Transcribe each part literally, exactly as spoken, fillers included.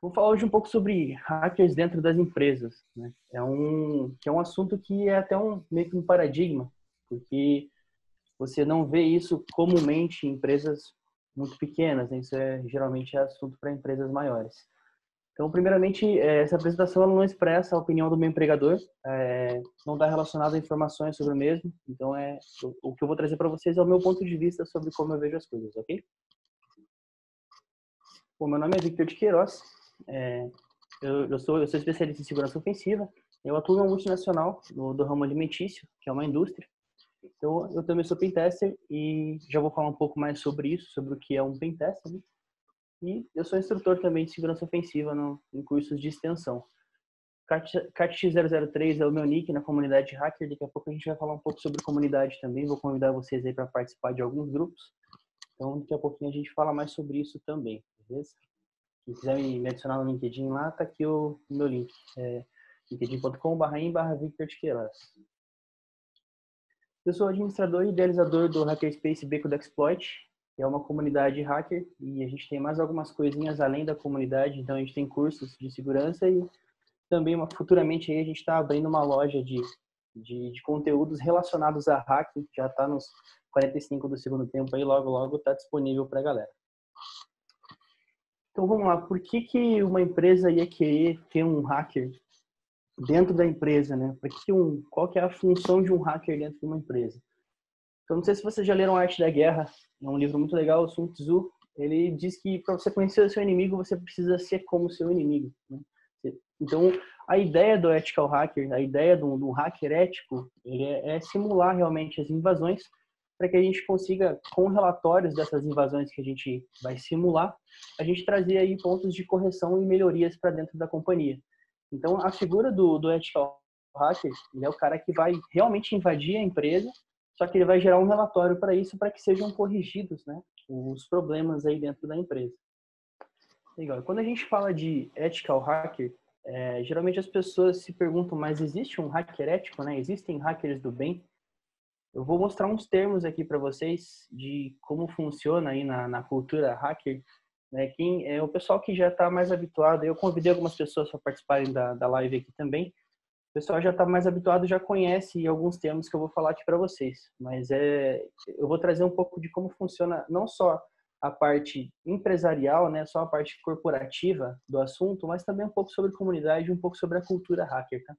Vou falar hoje um pouco sobre hackers dentro das empresas, né? É um, que é um assunto que é até um, meio que um paradigma, porque você não vê isso comumente em empresas muito pequenas, né? Isso é, geralmente é assunto para empresas maiores. Então, primeiramente, essa apresentação ela não expressa a opinião do meu empregador, é, não está relacionada a informações sobre o mesmo, então é, o que eu vou trazer para vocês é o meu ponto de vista sobre como eu vejo as coisas, ok? Bom, meu nome é Victor de Queiroz. É, eu, eu, sou, eu sou especialista em segurança ofensiva. Eu atuo em uma multinacional do, do ramo alimentício, que é uma indústria. Então, eu também sou pentester e já vou falar um pouco mais sobre isso, sobre o que é um pentester, né? E eu sou instrutor também de segurança ofensiva no, em cursos de extensão. C A T X zero zero três é o meu nick na comunidade de hacker. Daqui a pouco a gente vai falar um pouco sobre comunidade também. Vou convidar vocês aí para participar de alguns grupos. Então, daqui a pouquinho a gente fala mais sobre isso também, beleza? Se quiser me adicionar no LinkedIn lá, tá aqui o meu link. É linkedin ponto com barra em barra Victor de Queiroz. Eu sou administrador e idealizador do Hackerspace Beco da Exploit, que é uma comunidade hacker, e a gente tem mais algumas coisinhas além da comunidade, então a gente tem cursos de segurança e também uma, futuramente aí a gente está abrindo uma loja de, de, de conteúdos relacionados a hacking, já está nos quarenta e cinco do segundo tempo aí, logo logo está disponível para a galera. Então vamos lá, por que que uma empresa ia querer ter um hacker dentro da empresa, né? Por que que um, qual que é a função de um hacker dentro de uma empresa? Então não sei se vocês já leram A Arte da Guerra, é um livro muito legal, o Sun Tzu. Ele diz que para você conhecer o seu inimigo, você precisa ser como o seu inimigo, né? Então a ideia do ethical hacker, a ideia do, do hacker ético, ele é, é simular realmente as invasões, para que a gente consiga, com relatórios dessas invasões que a gente vai simular, a gente trazer aí pontos de correção e melhorias para dentro da companhia. Então, a figura do, do ethical hacker, ele é o cara que vai realmente invadir a empresa, só que ele vai gerar um relatório para isso, para que sejam corrigidos, né, os problemas aí dentro da empresa. Legal. Quando a gente fala de ethical hacker, é, geralmente as pessoas se perguntam, mas existe um hacker ético, né? Existem hackers do bem? Eu vou mostrar uns termos aqui para vocês de como funciona aí na, na cultura hacker, né? Quem é o pessoal que já está mais habituado. Eu convidei algumas pessoas para participarem da, da live aqui também. O pessoal já está mais habituado, já conhece alguns termos que eu vou falar aqui para vocês. Mas é, eu vou trazer um pouco de como funciona não só a parte empresarial, né? Só a parte corporativa do assunto, mas também um pouco sobre comunidade, um pouco sobre a cultura hacker, tá?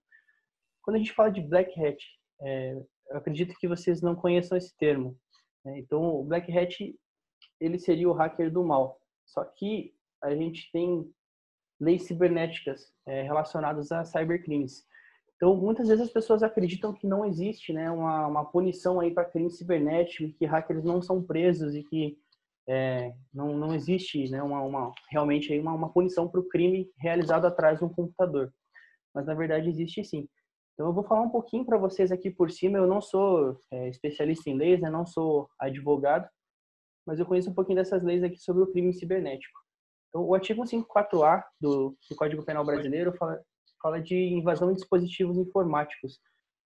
Quando a gente fala de black hat, é, eu acredito que vocês não conheçam esse termo, né? Então, o black hat, ele seria o hacker do mal. Só que a gente tem leis cibernéticas é, relacionadas a cybercrimes. Então, muitas vezes as pessoas acreditam que não existe, né, uma, uma punição aí para crime cibernético, que hackers não são presos e que é, não, não existe, né, uma, uma, realmente aí uma, uma punição para o crime realizado atrás de um computador. Mas, na verdade, existe sim. Então, eu vou falar um pouquinho para vocês aqui por cima. Eu não sou é, especialista em leis, né? Não sou advogado, mas eu conheço um pouquinho dessas leis aqui sobre o crime cibernético. Então, o artigo cento e cinquenta e quatro A do, do Código Penal Brasileiro fala, fala de invasão de dispositivos informáticos.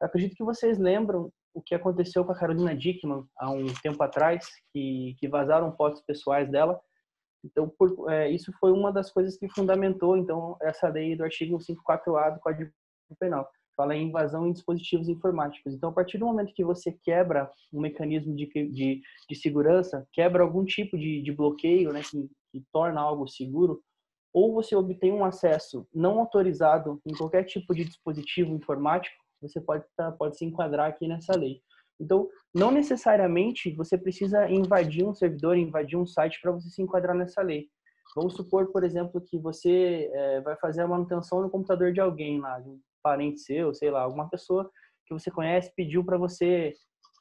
Eu acredito que vocês lembram o que aconteceu com a Carolina Dickman há um tempo atrás, que, que vazaram fotos pessoais dela. Então, por, é, isso foi uma das coisas que fundamentou, então, essa lei do artigo cento e cinquenta e quatro A do Código Penal. Fala em invasão em dispositivos informáticos. Então, a partir do momento que você quebra um mecanismo de, de, de segurança, quebra algum tipo de, de bloqueio, né, que, que torna algo seguro, ou você obtém um acesso não autorizado em qualquer tipo de dispositivo informático, você pode, pode se enquadrar aqui nessa lei. Então, não necessariamente você precisa invadir um servidor, invadir um site para você se enquadrar nessa lei. Vamos supor, por exemplo, que você é, vai fazer a manutenção no computador de alguém lá, de um parente seu, sei lá, alguma pessoa que você conhece pediu para você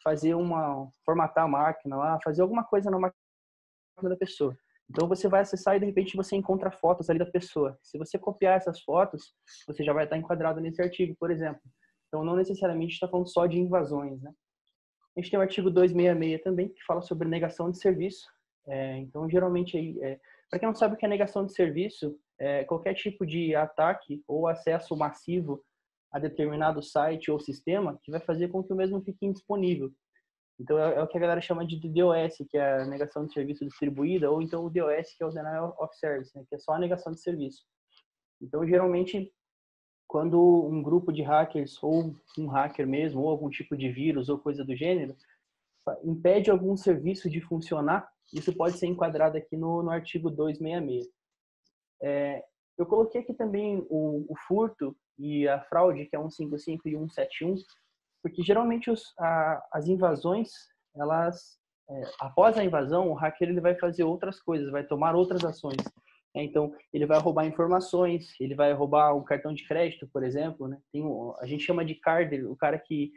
fazer uma, formatar a máquina lá, fazer alguma coisa na máquina da pessoa. Então você vai acessar e de repente você encontra fotos ali da pessoa. Se você copiar essas fotos, você já vai estar enquadrado nesse artigo, por exemplo. Então não necessariamente está falando só de invasões, né? A gente tem o artigo duzentos e sessenta e seis também, que fala sobre negação de serviço. É, então geralmente aí, é, para quem não sabe o que é negação de serviço, é, qualquer tipo de ataque ou acesso massivo a determinado site ou sistema que vai fazer com que o mesmo fique indisponível. Então é o que a galera chama de D D o S, que é a negação de serviço distribuída, ou então o D O S, que é o Denial of Service, né, que é só a negação de serviço. Então, geralmente, quando um grupo de hackers, ou um hacker mesmo, ou algum tipo de vírus, ou coisa do gênero, impede algum serviço de funcionar, isso pode ser enquadrado aqui no, no artigo duzentos e sessenta e seis. É, eu coloquei aqui também o, o furto e a fraude, que é cento e cinquenta e cinco e cento e setenta e um, porque geralmente os, a, as invasões, elas, é, após a invasão, o hacker ele vai fazer outras coisas, vai tomar outras ações. É, então, ele vai roubar informações, ele vai roubar o cartão de crédito, por exemplo. Né? Tem o, a gente chama de carder, o cara que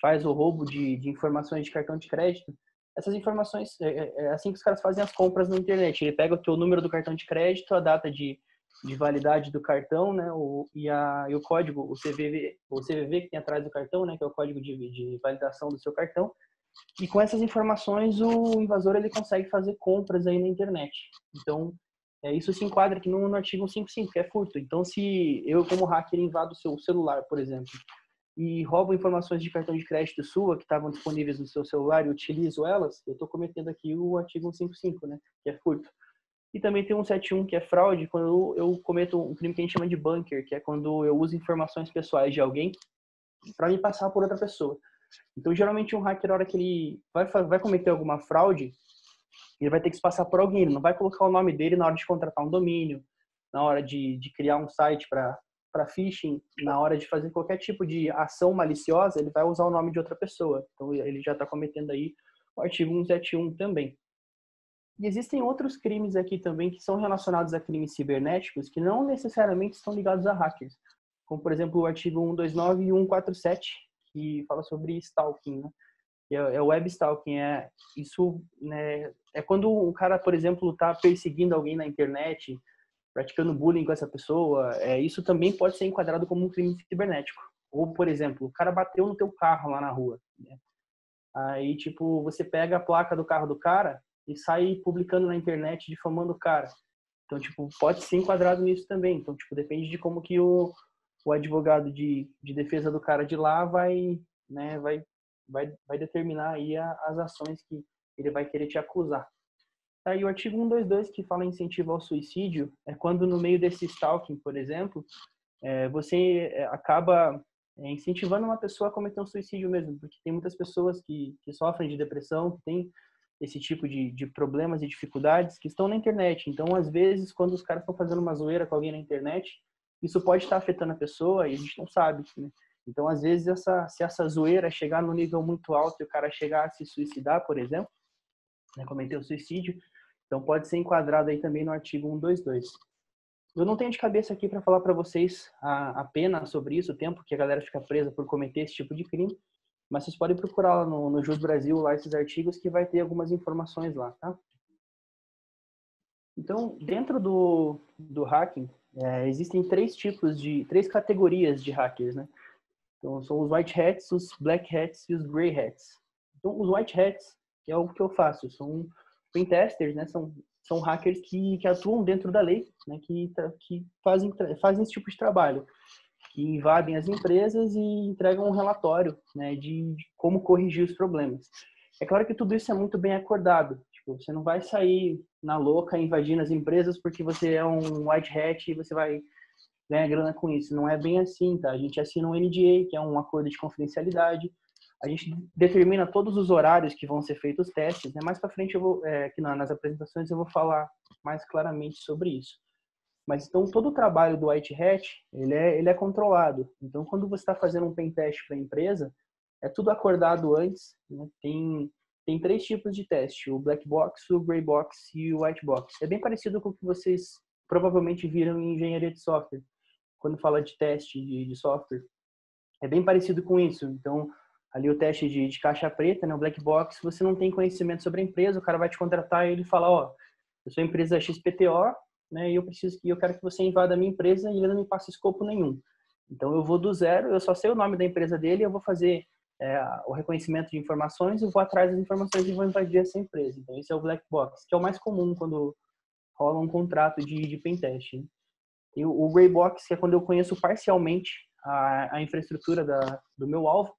faz o roubo de, de informações de cartão de crédito. Essas informações, é, é assim que os caras fazem as compras na internet. Ele pega o teu número do cartão de crédito, a data de, de validade do cartão, né, o, e, a, e o código, o C V V, o C V V que tem atrás do cartão, né, que é o código de, de validação do seu cartão. E com essas informações, o invasor ele consegue fazer compras aí na internet. Então, é, isso se enquadra aqui no, no artigo cento e cinquenta e cinco, que é furto. Então, se eu, como hacker, invado o seu celular, por exemplo, e roubo informações de cartão de crédito sua, que estavam disponíveis no seu celular, e utilizo elas, eu estou cometendo aqui o artigo cento e cinquenta e cinco, né, que é furto. E também tem o cento e setenta e um, que é fraude, quando eu cometo um crime que a gente chama de bunker, que é quando eu uso informações pessoais de alguém para me passar por outra pessoa. Então, geralmente, um hacker, na hora que ele vai, vai cometer alguma fraude, ele vai ter que se passar por alguém. Ele não vai colocar o nome dele na hora de contratar um domínio, na hora de, de criar um site para para phishing, na hora de fazer qualquer tipo de ação maliciosa, ele vai usar o nome de outra pessoa. Então, ele já está cometendo aí o artigo cento e setenta e um também. E existem outros crimes aqui também que são relacionados a crimes cibernéticos que não necessariamente estão ligados a hackers. Como, por exemplo, o artigo cento e vinte e nove e cento e quarenta e sete, que fala sobre stalking, né? É web stalking. É, isso, né, é quando o cara, por exemplo, está perseguindo alguém na internet, praticando bullying com essa pessoa, é, isso também pode ser enquadrado como um crime cibernético. Ou, por exemplo, o cara bateu no teu carro lá na rua, né? Aí, tipo, você pega a placa do carro do cara e sai publicando na internet, difamando o cara. Então, tipo, pode ser enquadrado nisso também. Então, tipo, depende de como que o, o advogado de, de defesa do cara de lá vai, né, vai, vai, vai determinar aí a, as ações que ele vai querer te acusar. Tá, e o artigo cento e vinte e dois, que fala em incentivo ao suicídio, é quando no meio desse stalking, por exemplo, é, você acaba incentivando uma pessoa a cometer um suicídio mesmo, porque tem muitas pessoas que, que sofrem de depressão, que têm esse tipo de, de problemas e dificuldades, que estão na internet. Então, às vezes, quando os caras estão fazendo uma zoeira com alguém na internet, isso pode estar afetando a pessoa e a gente não sabe, né? Então, às vezes, essa, se essa zoeira chegar num nível muito alto e o cara chegar a se suicidar, por exemplo, né, cometeu o suicídio, então pode ser enquadrado aí também no artigo cento e vinte e dois. Eu não tenho de cabeça aqui para falar para vocês a, a pena sobre isso, o tempo que a galera fica presa por cometer esse tipo de crime, mas vocês podem procurar lá no, no JusBrasil lá esses artigos que vai ter algumas informações lá, tá? Então, dentro do, do hacking, é, existem três tipos de, três categorias de hackers, né? Então, são os white hats, os black hats e os grey hats. Então, os white hats, que é o que eu faço, são pentesters, né? São, são hackers que, que atuam dentro da lei, né? Que, que fazem, fazem esse tipo de trabalho, que invadem as empresas e entregam um relatório, né, de, de como corrigir os problemas. É claro que tudo isso é muito bem acordado. Tipo, você não vai sair na louca invadindo as empresas porque você é um white hat e você vai ganhar grana com isso. Não é bem assim, tá? A gente assina um N D A, que é um acordo de confidencialidade. A gente determina todos os horários que vão ser feitos os testes, né? Mais para frente, eu vou, é, aqui nas apresentações, eu vou falar mais claramente sobre isso. Mas, então, todo o trabalho do white hat, ele é, ele é controlado. Então, quando você está fazendo um pentest para a empresa, é tudo acordado antes, né? Tem, tem três tipos de teste, o black box, o grey box e o white box. É bem parecido com o que vocês provavelmente viram em engenharia de software, quando fala de teste de, de software. É bem parecido com isso. Então, ali o teste de, de caixa preta, né, o black box, você não tem conhecimento sobre a empresa, o cara vai te contratar e ele fala, ó, eu sou empresa X P T O, né, e eu preciso que eu quero que você invada a minha empresa e ele não me passa escopo nenhum. Então eu vou do zero, eu só sei o nome da empresa dele, eu vou fazer é, o reconhecimento de informações, eu vou atrás das informações e vou invadir essa empresa. Então esse é o black box, que é o mais comum quando rola um contrato de, de pentest, né? E o, o grey box, que é quando eu conheço parcialmente a, a infraestrutura da, do meu alvo.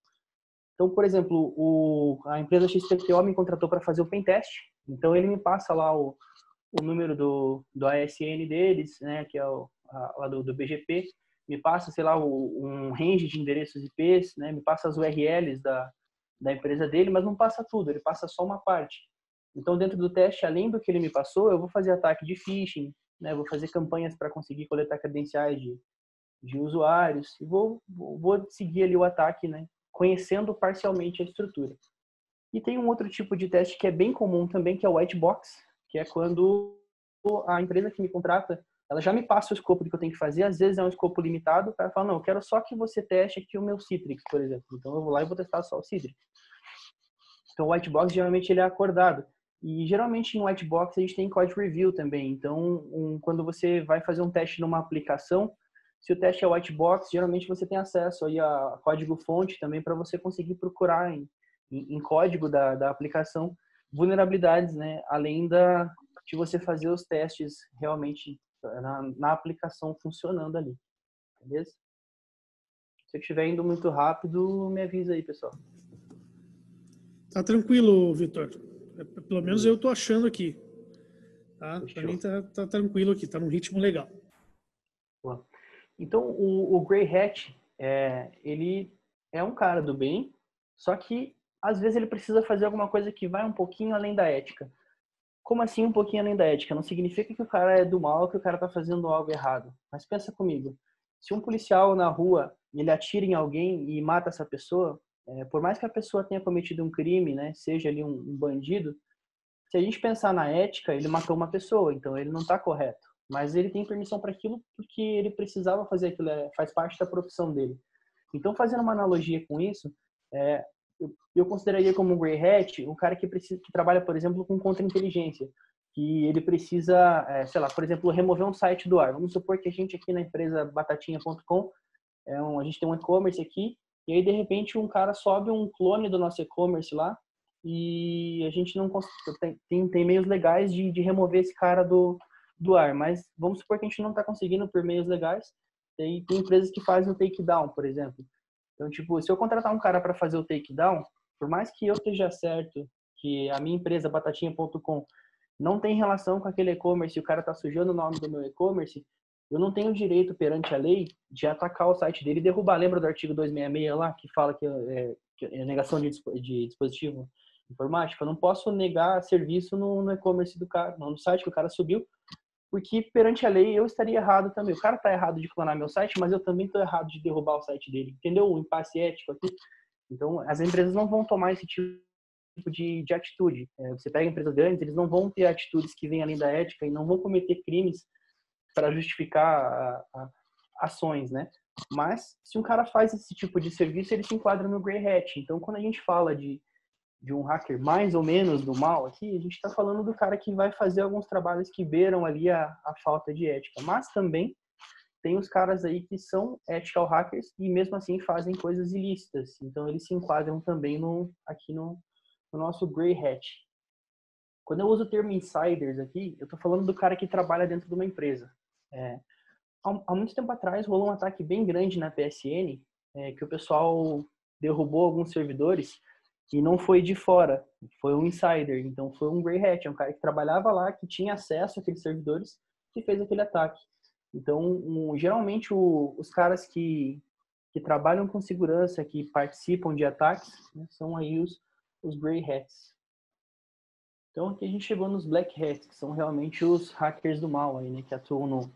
Então, por exemplo, o, a empresa X P T O me contratou para fazer o pentest. Então, ele me passa lá o, o número do, do I S N deles, né, que é o, a, lá do, do B G P. Me passa, sei lá, o, um range de endereços I Ps, né, me passa as U R Ls da, da empresa dele, mas não passa tudo, ele passa só uma parte. Então, dentro do teste, além do que ele me passou, eu vou fazer ataque de phishing, né, vou fazer campanhas para conseguir coletar credenciais de, de usuários e vou, vou seguir ali o ataque, né, conhecendo parcialmente a estrutura. E tem um outro tipo de teste que é bem comum também, que é o white box, que é quando a empresa que me contrata, ela já me passa o escopo do que eu tenho que fazer, às vezes é um escopo limitado, o cara fala, não, eu quero só que você teste aqui o meu Citrix, por exemplo. Então eu vou lá e vou testar só o Citrix. Então o white box, geralmente, ele é acordado. E geralmente em white box a gente tem code review também. Então um, quando você vai fazer um teste numa aplicação, se o teste é white box, geralmente você tem acesso aí a código-fonte também para você conseguir procurar em, em, em código da, da aplicação vulnerabilidades, né? Além da, de você fazer os testes realmente na, na aplicação funcionando ali. Beleza? Se eu estiver indo muito rápido, me avisa aí, pessoal. Tá tranquilo, Victor. Pelo menos eu tô achando aqui. Tá? Para mim tá, tá tranquilo aqui, tá num ritmo legal. Boa. Então, o, o Grey Hat, é, ele é um cara do bem, só que, às vezes, ele precisa fazer alguma coisa que vai um pouquinho além da ética. Como assim um pouquinho além da ética? Não significa que o cara é do mal, que o cara tá fazendo algo errado. Mas pensa comigo, se um policial na rua, ele atira em alguém e mata essa pessoa, é, por mais que a pessoa tenha cometido um crime, né, seja ali um, um bandido, se a gente pensar na ética, ele matou uma pessoa, então ele não tá correto. Mas ele tem permissão para aquilo porque ele precisava fazer aquilo, faz parte da profissão dele. Então, fazendo uma analogia com isso, é, eu, eu consideraria como um grey hat um cara que, precisa, que trabalha, por exemplo, com contra-inteligência, que ele precisa, é, sei lá, por exemplo, remover um site do ar. Vamos supor que a gente aqui na empresa batatinha ponto com, é um, a gente tem um e-commerce aqui, e aí, de repente, um cara sobe um clone do nosso e-commerce lá e a gente não consegue, tem, tem, tem meios legais de, de remover esse cara do... do ar, mas vamos supor que a gente não está conseguindo por meios legais. Tem, tem empresas que fazem o takedown, por exemplo. Então, tipo, se eu contratar um cara para fazer o takedown, por mais que eu esteja certo que a minha empresa, batatinha ponto com, não tem relação com aquele e-commerce e o cara está sujando o nome do meu e-commerce, eu não tenho direito perante a lei de atacar o site dele e derrubar. Lembra do artigo duzentos e sessenta e seis lá, que fala que é, que é negação de, de dispositivo informático? Eu não posso negar serviço no, no e-commerce do cara, no site que o cara subiu, porque perante a lei eu estaria errado também. O cara está errado de clonar meu site, mas eu também estou errado de derrubar o site dele. Entendeu o impasse ético aqui? Então, as empresas não vão tomar esse tipo de, de atitude. É, você pega empresas grandes, eles não vão ter atitudes que vêm além da ética e não vão cometer crimes para justificar a, a, ações, né? Mas, se um cara faz esse tipo de serviço, ele se enquadra no grey hat. Então, quando a gente fala de... de um hacker mais ou menos do mal aqui, a gente está falando do cara que vai fazer alguns trabalhos que beiram ali a, a falta de ética. Mas também tem os caras aí que são ethical hackers e mesmo assim fazem coisas ilícitas. Então eles se enquadram também no, aqui no, no nosso grey hat. Quando eu uso o termo insiders aqui, eu estou falando do cara que trabalha dentro de uma empresa. É, há, há muito tempo atrás rolou um ataque bem grande na P S N, é, que o pessoal derrubou alguns servidores. E não foi de fora, foi um insider, então foi um grey hat, é um cara que trabalhava lá, que tinha acesso àqueles servidores, que fez aquele ataque. Então, um, geralmente, o, os caras que, que trabalham com segurança, que participam de ataques, né, são aí os, os grey hats. Então, aqui a gente chegou nos black hats, que são realmente os hackers do mal, aí, né, que atuam no,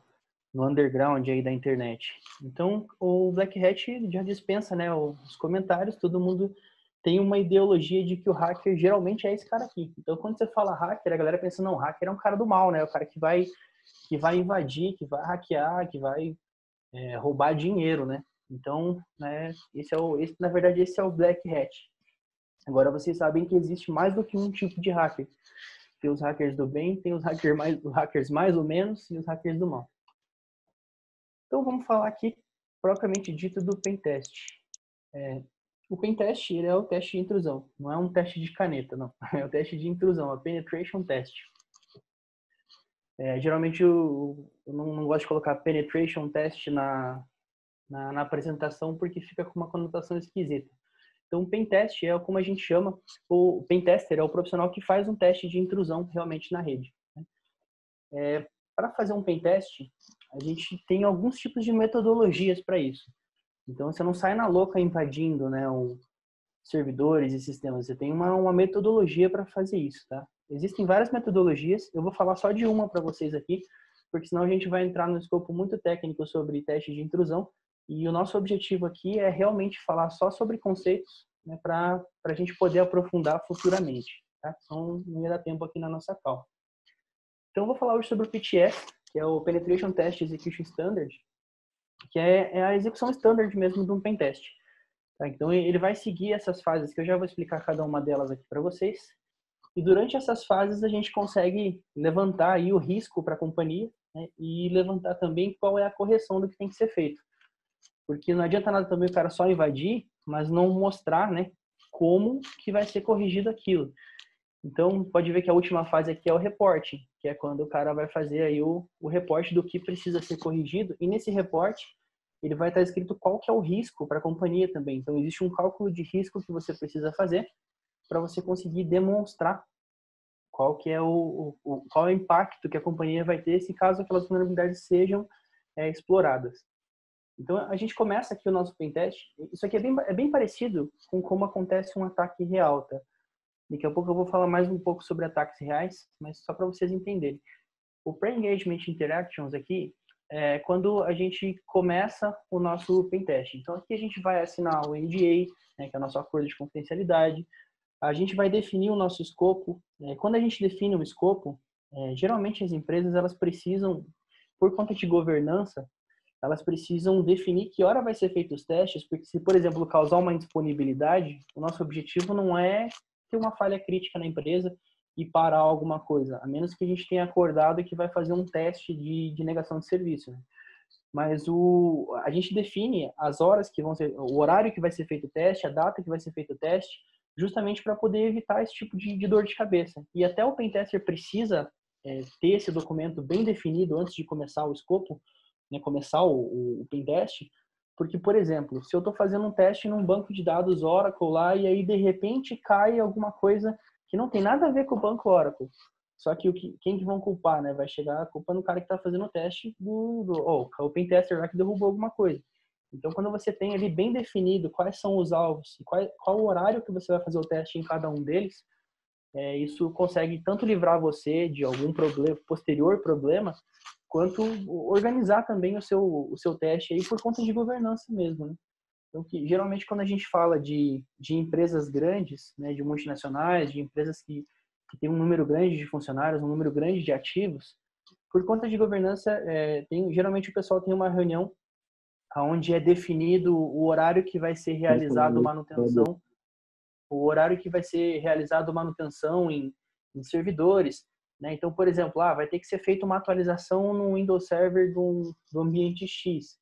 no underground aí da internet. Então, o black hat já dispensa, né, os comentários, todo mundo... tem uma ideologia de que o hacker geralmente é esse cara aqui. Então, quando você fala hacker, a galera pensa, não, hacker é um cara do mal, né? O cara que vai, que vai invadir, que vai hackear, que vai é, roubar dinheiro, né? Então, né, esse é o, esse, na verdade, esse é o black hat. Agora, vocês sabem que existe mais do que um tipo de hacker. Tem os hackers do bem, tem os hacker mais, os hackers mais ou menos e os hackers do mal. Então, vamos falar aqui, propriamente dito, do pentest. É... O pentest, ele é o teste de intrusão. Não é um teste de caneta, não. É o teste de intrusão, é penetration test. É, geralmente, eu, eu não, não gosto de colocar penetration test na, na, na apresentação porque fica com uma conotação esquisita. Então, o pentest é como a gente chama, o pentester é o profissional que faz um teste de intrusão realmente na rede. É, para fazer um pentest, a gente tem alguns tipos de metodologias para isso. Então, você não sai na louca invadindo, né, um, servidores e sistemas. Você tem uma, uma metodologia para fazer isso, tá? Existem várias metodologias, eu vou falar só de uma para vocês aqui, porque senão a gente vai entrar no escopo muito técnico sobre teste de intrusão. E o nosso objetivo aqui é realmente falar só sobre conceitos, né, para a gente poder aprofundar futuramente, tá? Então, não ia dar tempo aqui na nossa call. Então, eu vou falar hoje sobre o P T E S, que é o Penetration Test Execution Standard, que é, é a execução standard mesmo de um pentest. Tá? Então, ele vai seguir essas fases, que eu já vou explicar cada uma delas aqui para vocês. E durante essas fases, a gente consegue levantar aí o risco para a companhia, né, e levantar também qual é a correção do que tem que ser feito. Porque não adianta nada também o cara só invadir, mas não mostrar, né, como que vai ser corrigido aquilo. Então, pode ver que a última fase aqui é o reporte, que é quando o cara vai fazer aí o, o reporte do que precisa ser corrigido. E nesse reporte, ele vai estar escrito qual que é o risco para a companhia também. Então, existe um cálculo de risco que você precisa fazer para você conseguir demonstrar qual que é o, o, qual é o impacto que a companhia vai ter se caso aquelas vulnerabilidades sejam é, exploradas. Então, a gente começa aqui o nosso pentest. Isso aqui é bem, é bem parecido com como acontece um ataque real, tá? Daqui a pouco eu vou falar mais um pouco sobre ataques reais, mas só para vocês entenderem. O Pre-Engagement Interactions aqui é quando a gente começa o nosso pentest. Então, aqui a gente vai assinar o N D A, né, que é o nosso acordo de confidencialidade. A gente vai definir o nosso escopo. Quando a gente define um escopo, é, geralmente as empresas, elas precisam, por conta de governança, elas precisam definir que hora vai ser feito os testes, porque se, por exemplo, causar uma indisponibilidade, o nosso objetivo não é ter uma falha crítica na empresa e parar alguma coisa, a menos que a gente tenha acordado que vai fazer um teste de, de negação de serviço, né? Mas o, a gente define as horas que vão ser, o horário que vai ser feito o teste, a data que vai ser feito o teste, justamente para poder evitar esse tipo de, de dor de cabeça. E até o pentester precisa é, ter esse documento bem definido antes de começar o escopo, né, começar o, o pentest, porque, por exemplo, se eu estou fazendo um teste num banco de dados Oracle lá e aí de repente cai alguma coisa que não tem nada a ver com o banco Oracle, só que o que, quem que vão culpar, né? Vai chegar a culpa no cara que está fazendo o teste do, do oh, o pentester lá que derrubou alguma coisa. Então, quando você tem ali bem definido quais são os alvos e qual, qual o horário que você vai fazer o teste em cada um deles, é, isso consegue tanto livrar você de algum problema, posterior problema, quanto organizar também o seu, o seu teste aí por conta de governança mesmo, né? Então, que, geralmente, quando a gente fala de, de empresas grandes, né, de multinacionais, de empresas que, que tem um número grande de funcionários, um número grande de ativos, por conta de governança, é, tem, geralmente o pessoal tem uma reunião onde é definido o horário que vai ser realizado manutenção, o horário que vai ser realizado manutenção em, em servidores, né? Então, por exemplo, ah, vai ter que ser feita uma atualização no Windows Server do, do ambiente X.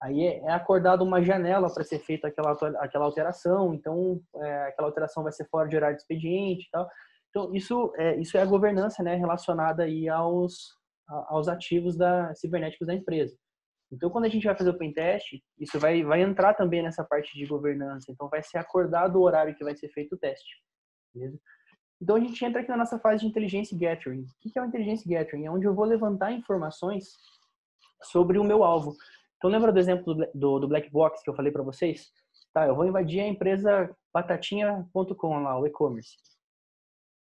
Aí é acordado uma janela para ser feita aquela, aquela alteração, então é, aquela alteração vai ser fora de horário de expediente e tal. Então, isso é, isso é a governança, né, relacionada aí aos, aos ativos da, cibernéticos da empresa. Então, quando a gente vai fazer o pentest, isso vai, vai entrar também nessa parte de governança. Então, vai ser acordado o horário que vai ser feito o teste, beleza? Então, a gente entra aqui na nossa fase de Intelligence Gathering. O que é o Intelligence Gathering? É onde eu vou levantar informações sobre o meu alvo. Então, lembra do exemplo do, do Black Box que eu falei para vocês? Tá, eu vou invadir a empresa batatinha ponto com lá, o e-commerce.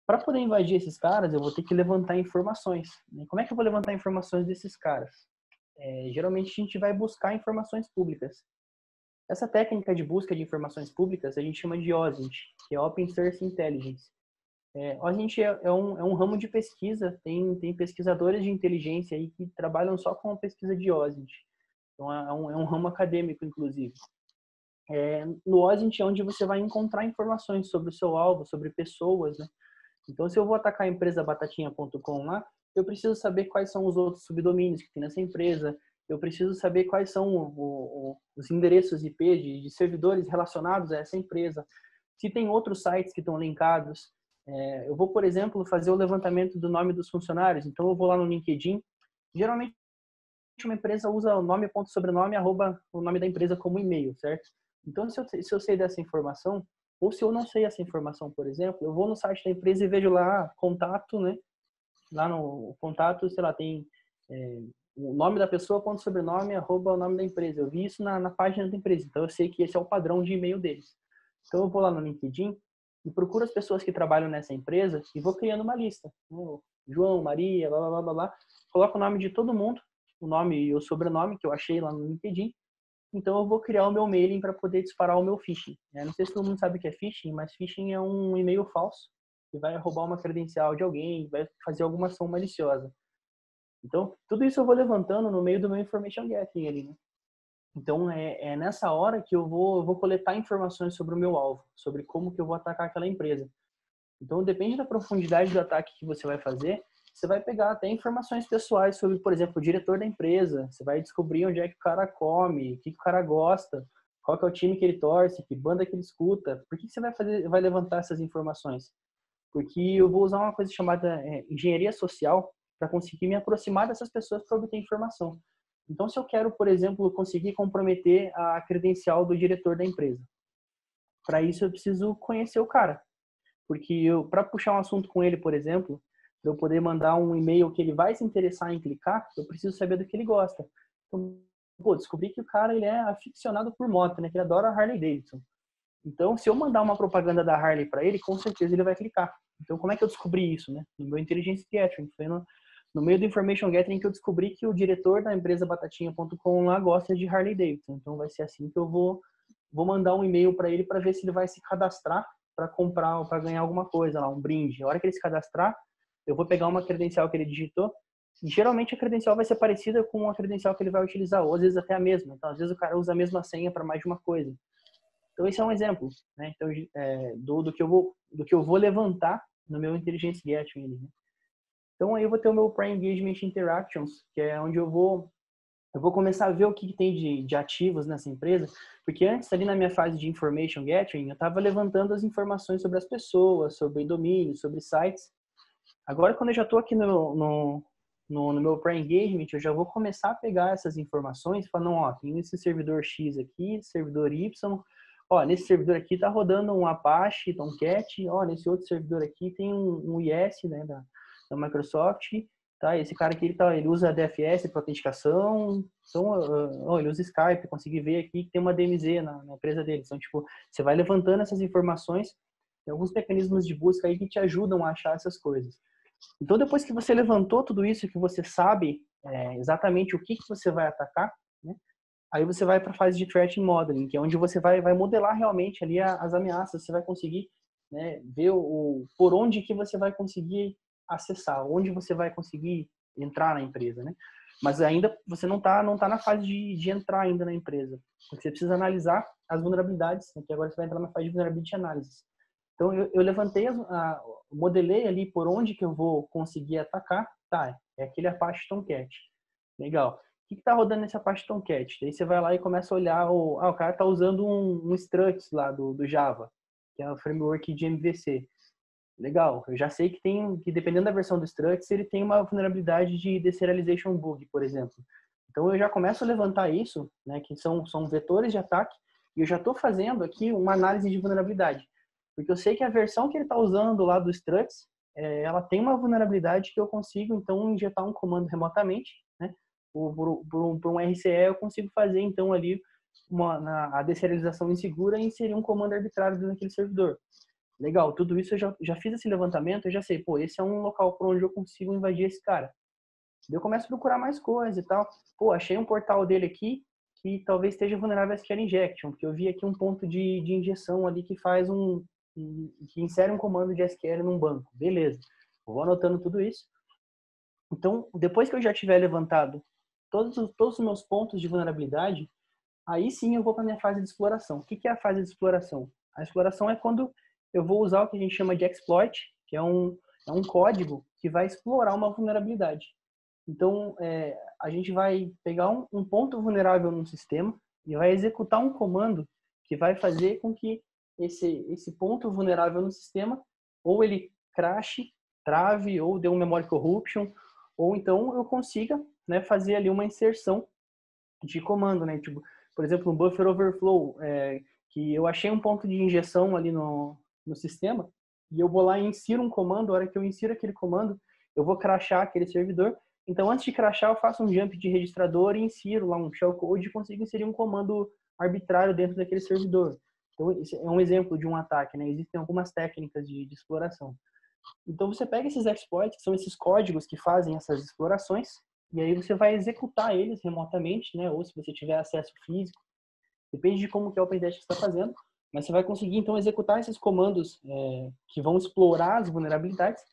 Para poder invadir esses caras, eu vou ter que levantar informações. Como é que eu vou levantar informações desses caras? É, geralmente, a gente vai buscar informações públicas. Essa técnica de busca de informações públicas, a gente chama de OSINT, que é Open Source Intelligence. É, a gente é, é, um, é um ramo de pesquisa, tem, tem pesquisadores de inteligência aí que trabalham só com a pesquisa de OSINT. Então, é um, é um ramo acadêmico, inclusive. É, no OSINT é onde você vai encontrar informações sobre o seu alvo, sobre pessoas, né? Então, se eu vou atacar a empresa batatinha ponto com lá, eu preciso saber quais são os outros subdomínios que tem nessa empresa, eu preciso saber quais são o, o, os endereços I P de, de servidores relacionados a essa empresa, se tem outros sites que estão linkados. É, eu vou, por exemplo, fazer o levantamento do nome dos funcionários. Então, eu vou lá no LinkedIn. Geralmente, uma empresa usa o nome, ponto, sobrenome, arroba o nome da empresa como e-mail, certo? Então, se eu, se eu sei dessa informação, Ou se eu não sei essa informação, por exemplo, eu vou no site da empresa e vejo lá contato, né? Lá no contato, sei lá, tem é, o nome da pessoa, ponto sobrenome, arroba o nome da empresa. Eu vi isso na, na página da empresa, então eu sei que esse é o padrão de e-mail deles. Então eu vou lá no LinkedIn e procuro as pessoas que trabalham nessa empresa e vou criando uma lista. João, Maria, blá, blá, blá, blá. Coloco o nome de todo mundo, o nome e o sobrenome que eu achei lá no LinkedIn. Então eu vou criar o meu mailing para poder disparar o meu phishing. Eu não sei se todo mundo sabe o que é phishing, mas phishing é um e-mail falso que vai roubar uma credencial de alguém, vai fazer alguma ação maliciosa. Então, tudo isso eu vou levantando no meio do meu information gathering ali, né? Então, é, é nessa hora que eu vou, eu vou coletar informações sobre o meu alvo, sobre como que eu vou atacar aquela empresa. Então, depende da profundidade do ataque que você vai fazer, você vai pegar até informações pessoais sobre, por exemplo, o diretor da empresa, você vai descobrir onde é que o cara come, o que, que o cara gosta, qual que é o time que ele torce, que banda que ele escuta. Por que, que você vai, fazer, vai levantar essas informações? Porque eu vou usar uma coisa chamada é, engenharia social para conseguir me aproximar dessas pessoas para obter informação. Então, se eu quero, por exemplo, conseguir comprometer a credencial do diretor da empresa, para isso eu preciso conhecer o cara. Porque eu, para puxar um assunto com ele, por exemplo, para eu poder mandar um e-mail que ele vai se interessar em clicar, eu preciso saber do que ele gosta. Então, pô, descobri que o cara ele é aficionado por moto, né? Que ele adora a Harley Davidson. Então, se eu mandar uma propaganda da Harley para ele, com certeza ele vai clicar. Então, como é que eu descobri isso, né? No meu Intelligence Gathering, foi no, no meio do Information Gathering que eu descobri que o diretor da empresa batatinha ponto com lá gosta de Harley Davidson. Então, vai ser assim que eu vou, vou mandar um e-mail para ele para ver se ele vai se cadastrar para comprar ou para ganhar alguma coisa lá, um brinde. A hora que ele se cadastrar, eu vou pegar uma credencial que ele digitou. E geralmente a credencial vai ser parecida com a credencial que ele vai utilizar, ou às vezes até a mesma. Então, às vezes o cara usa a mesma senha para mais de uma coisa. Então, esse é um exemplo, né? Então, é, do, do, que eu vou, do que eu vou levantar no meu Intelligence Gathering. Né? Então, aí eu vou ter o meu Pre-Engagement Interactions, que é onde eu vou, eu vou começar a ver o que, que tem de, de ativos nessa empresa. Porque antes, ali na minha fase de Information Gathering, eu estava levantando as informações sobre as pessoas, sobre domínios, sobre sites. Agora, quando eu já estou aqui no, no, no, no meu Pre-Engagement, eu já vou começar a pegar essas informações e falar, não, ó, tem esse servidor X aqui, servidor Y... Ó, nesse servidor aqui tá rodando um Apache Tomcat, ó, nesse outro servidor aqui tem um, um I I S, né, da, da Microsoft, tá? Esse cara aqui, ele, tá, ele usa D F S para autenticação, então, ó, ele usa Skype, consegui ver aqui que tem uma D M Z na, na empresa dele. Então, tipo, você vai levantando essas informações, tem alguns mecanismos de busca aí que te ajudam a achar essas coisas. Então, depois que você levantou tudo isso, que você sabe é, exatamente o que, que você vai atacar, né? Aí você vai para a fase de Threat Modeling, que é onde você vai, vai modelar realmente ali as ameaças. Você vai conseguir, né, ver o, por onde que você vai conseguir acessar, onde você vai conseguir entrar na empresa, né? Mas ainda você não está não tá na fase de, de entrar ainda na empresa. Porque você precisa analisar as vulnerabilidades, né, que agora você vai entrar na fase de Vulnerability Analysis. Então, eu, eu levantei, as, a, modelei ali por onde que eu vou conseguir atacar. Tá, é aquele Apache Tomcat. Legal. O que está rodando nessa parte Tomcat? Daí você vai lá e começa a olhar, o, ah, o cara está usando um, um Struts lá do, do Java, que é o framework de M V C. Legal, eu já sei que tem, que dependendo da versão do Struts, ele tem uma vulnerabilidade de deserialization bug, por exemplo. Então eu já começo a levantar isso, né, que são, são vetores de ataque, e eu já estou fazendo aqui uma análise de vulnerabilidade. Porque eu sei que a versão que ele está usando lá do Struts, é, ela tem uma vulnerabilidade que eu consigo, então, injetar um comando remotamente, né? Por um R C E eu consigo fazer então ali uma, na, a deserialização insegura e inserir um comando arbitrário naquele servidor. Legal, tudo isso eu já, já fiz esse levantamento, eu já sei, pô, esse é um local por onde eu consigo invadir esse cara. Eu começo a procurar mais coisa e tal. Pô, achei um portal dele aqui que talvez esteja vulnerável a S Q L Injection, porque eu vi aqui um ponto de, de injeção ali que faz um, que insere um comando de S Q L num banco. Beleza, eu vou anotando tudo isso. Então, depois que eu já tiver levantado Todos, todos os meus pontos de vulnerabilidade, aí sim eu vou para a minha fase de exploração. O que é a fase de exploração? A exploração é quando eu vou usar o que a gente chama de exploit, que é um, é um código que vai explorar uma vulnerabilidade. Então, é, a gente vai pegar um, um ponto vulnerável num sistema e vai executar um comando que vai fazer com que esse, esse ponto vulnerável no sistema, ou ele crashe, trave, ou dê um memory corruption, ou então eu consiga, né, fazer ali uma inserção de comando, né? Tipo, por exemplo, um buffer overflow, é, que eu achei um ponto de injeção ali no, no sistema e eu vou lá e insiro um comando. A hora que eu insiro aquele comando, eu vou crashar aquele servidor. Então, antes de crashar, eu faço um jump de registrador e insiro lá um shellcode e consigo inserir um comando arbitrário dentro daquele servidor. Então, esse é um exemplo de um ataque, né? Existem algumas técnicas de, de exploração. Então, você pega esses exploits, que são esses códigos que fazem essas explorações, e aí você vai executar eles remotamente, né? Ou se você tiver acesso físico, depende de como que é o pentest que você está fazendo, mas você vai conseguir, então, executar esses comandos é, que vão explorar as vulnerabilidades,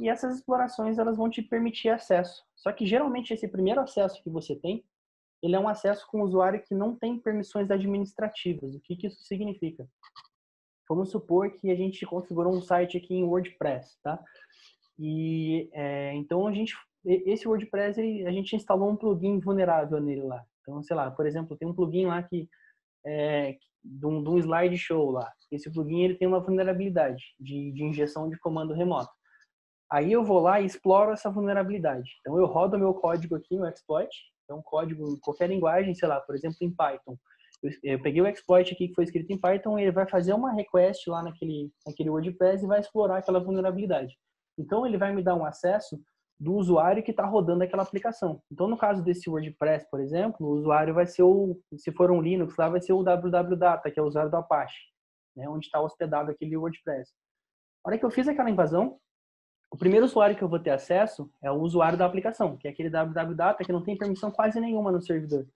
e essas explorações elas vão te permitir acesso. Só que, geralmente, esse primeiro acesso que você tem, ele é um acesso com o usuário que não tem permissões administrativas. O que, que isso significa? Vamos supor que a gente configurou um site aqui em WordPress, tá? E é, então a gente, esse WordPress, a gente instalou um plugin vulnerável nele lá. Então, sei lá, por exemplo, tem um plugin lá que é de um, de um slideshow lá. Esse plugin ele tem uma vulnerabilidade de, de injeção de comando remoto. Aí eu vou lá e exploro essa vulnerabilidade. Então eu rodo meu código aqui no exploit, é um código em qualquer linguagem, sei lá, por exemplo, em Python. Eu peguei o exploit aqui que foi escrito em Python, ele vai fazer uma request lá naquele, naquele WordPress e vai explorar aquela vulnerabilidade. Então, ele vai me dar um acesso do usuário que está rodando aquela aplicação. Então, no caso desse WordPress, por exemplo, o usuário vai ser o, se for um Linux, lá vai ser o www data, que é o usuário do Apache, né, onde está hospedado aquele WordPress. Na hora que eu fiz aquela invasão, o primeiro usuário que eu vou ter acesso é o usuário da aplicação, que é aquele www data que não tem permissão quase nenhuma no servidor.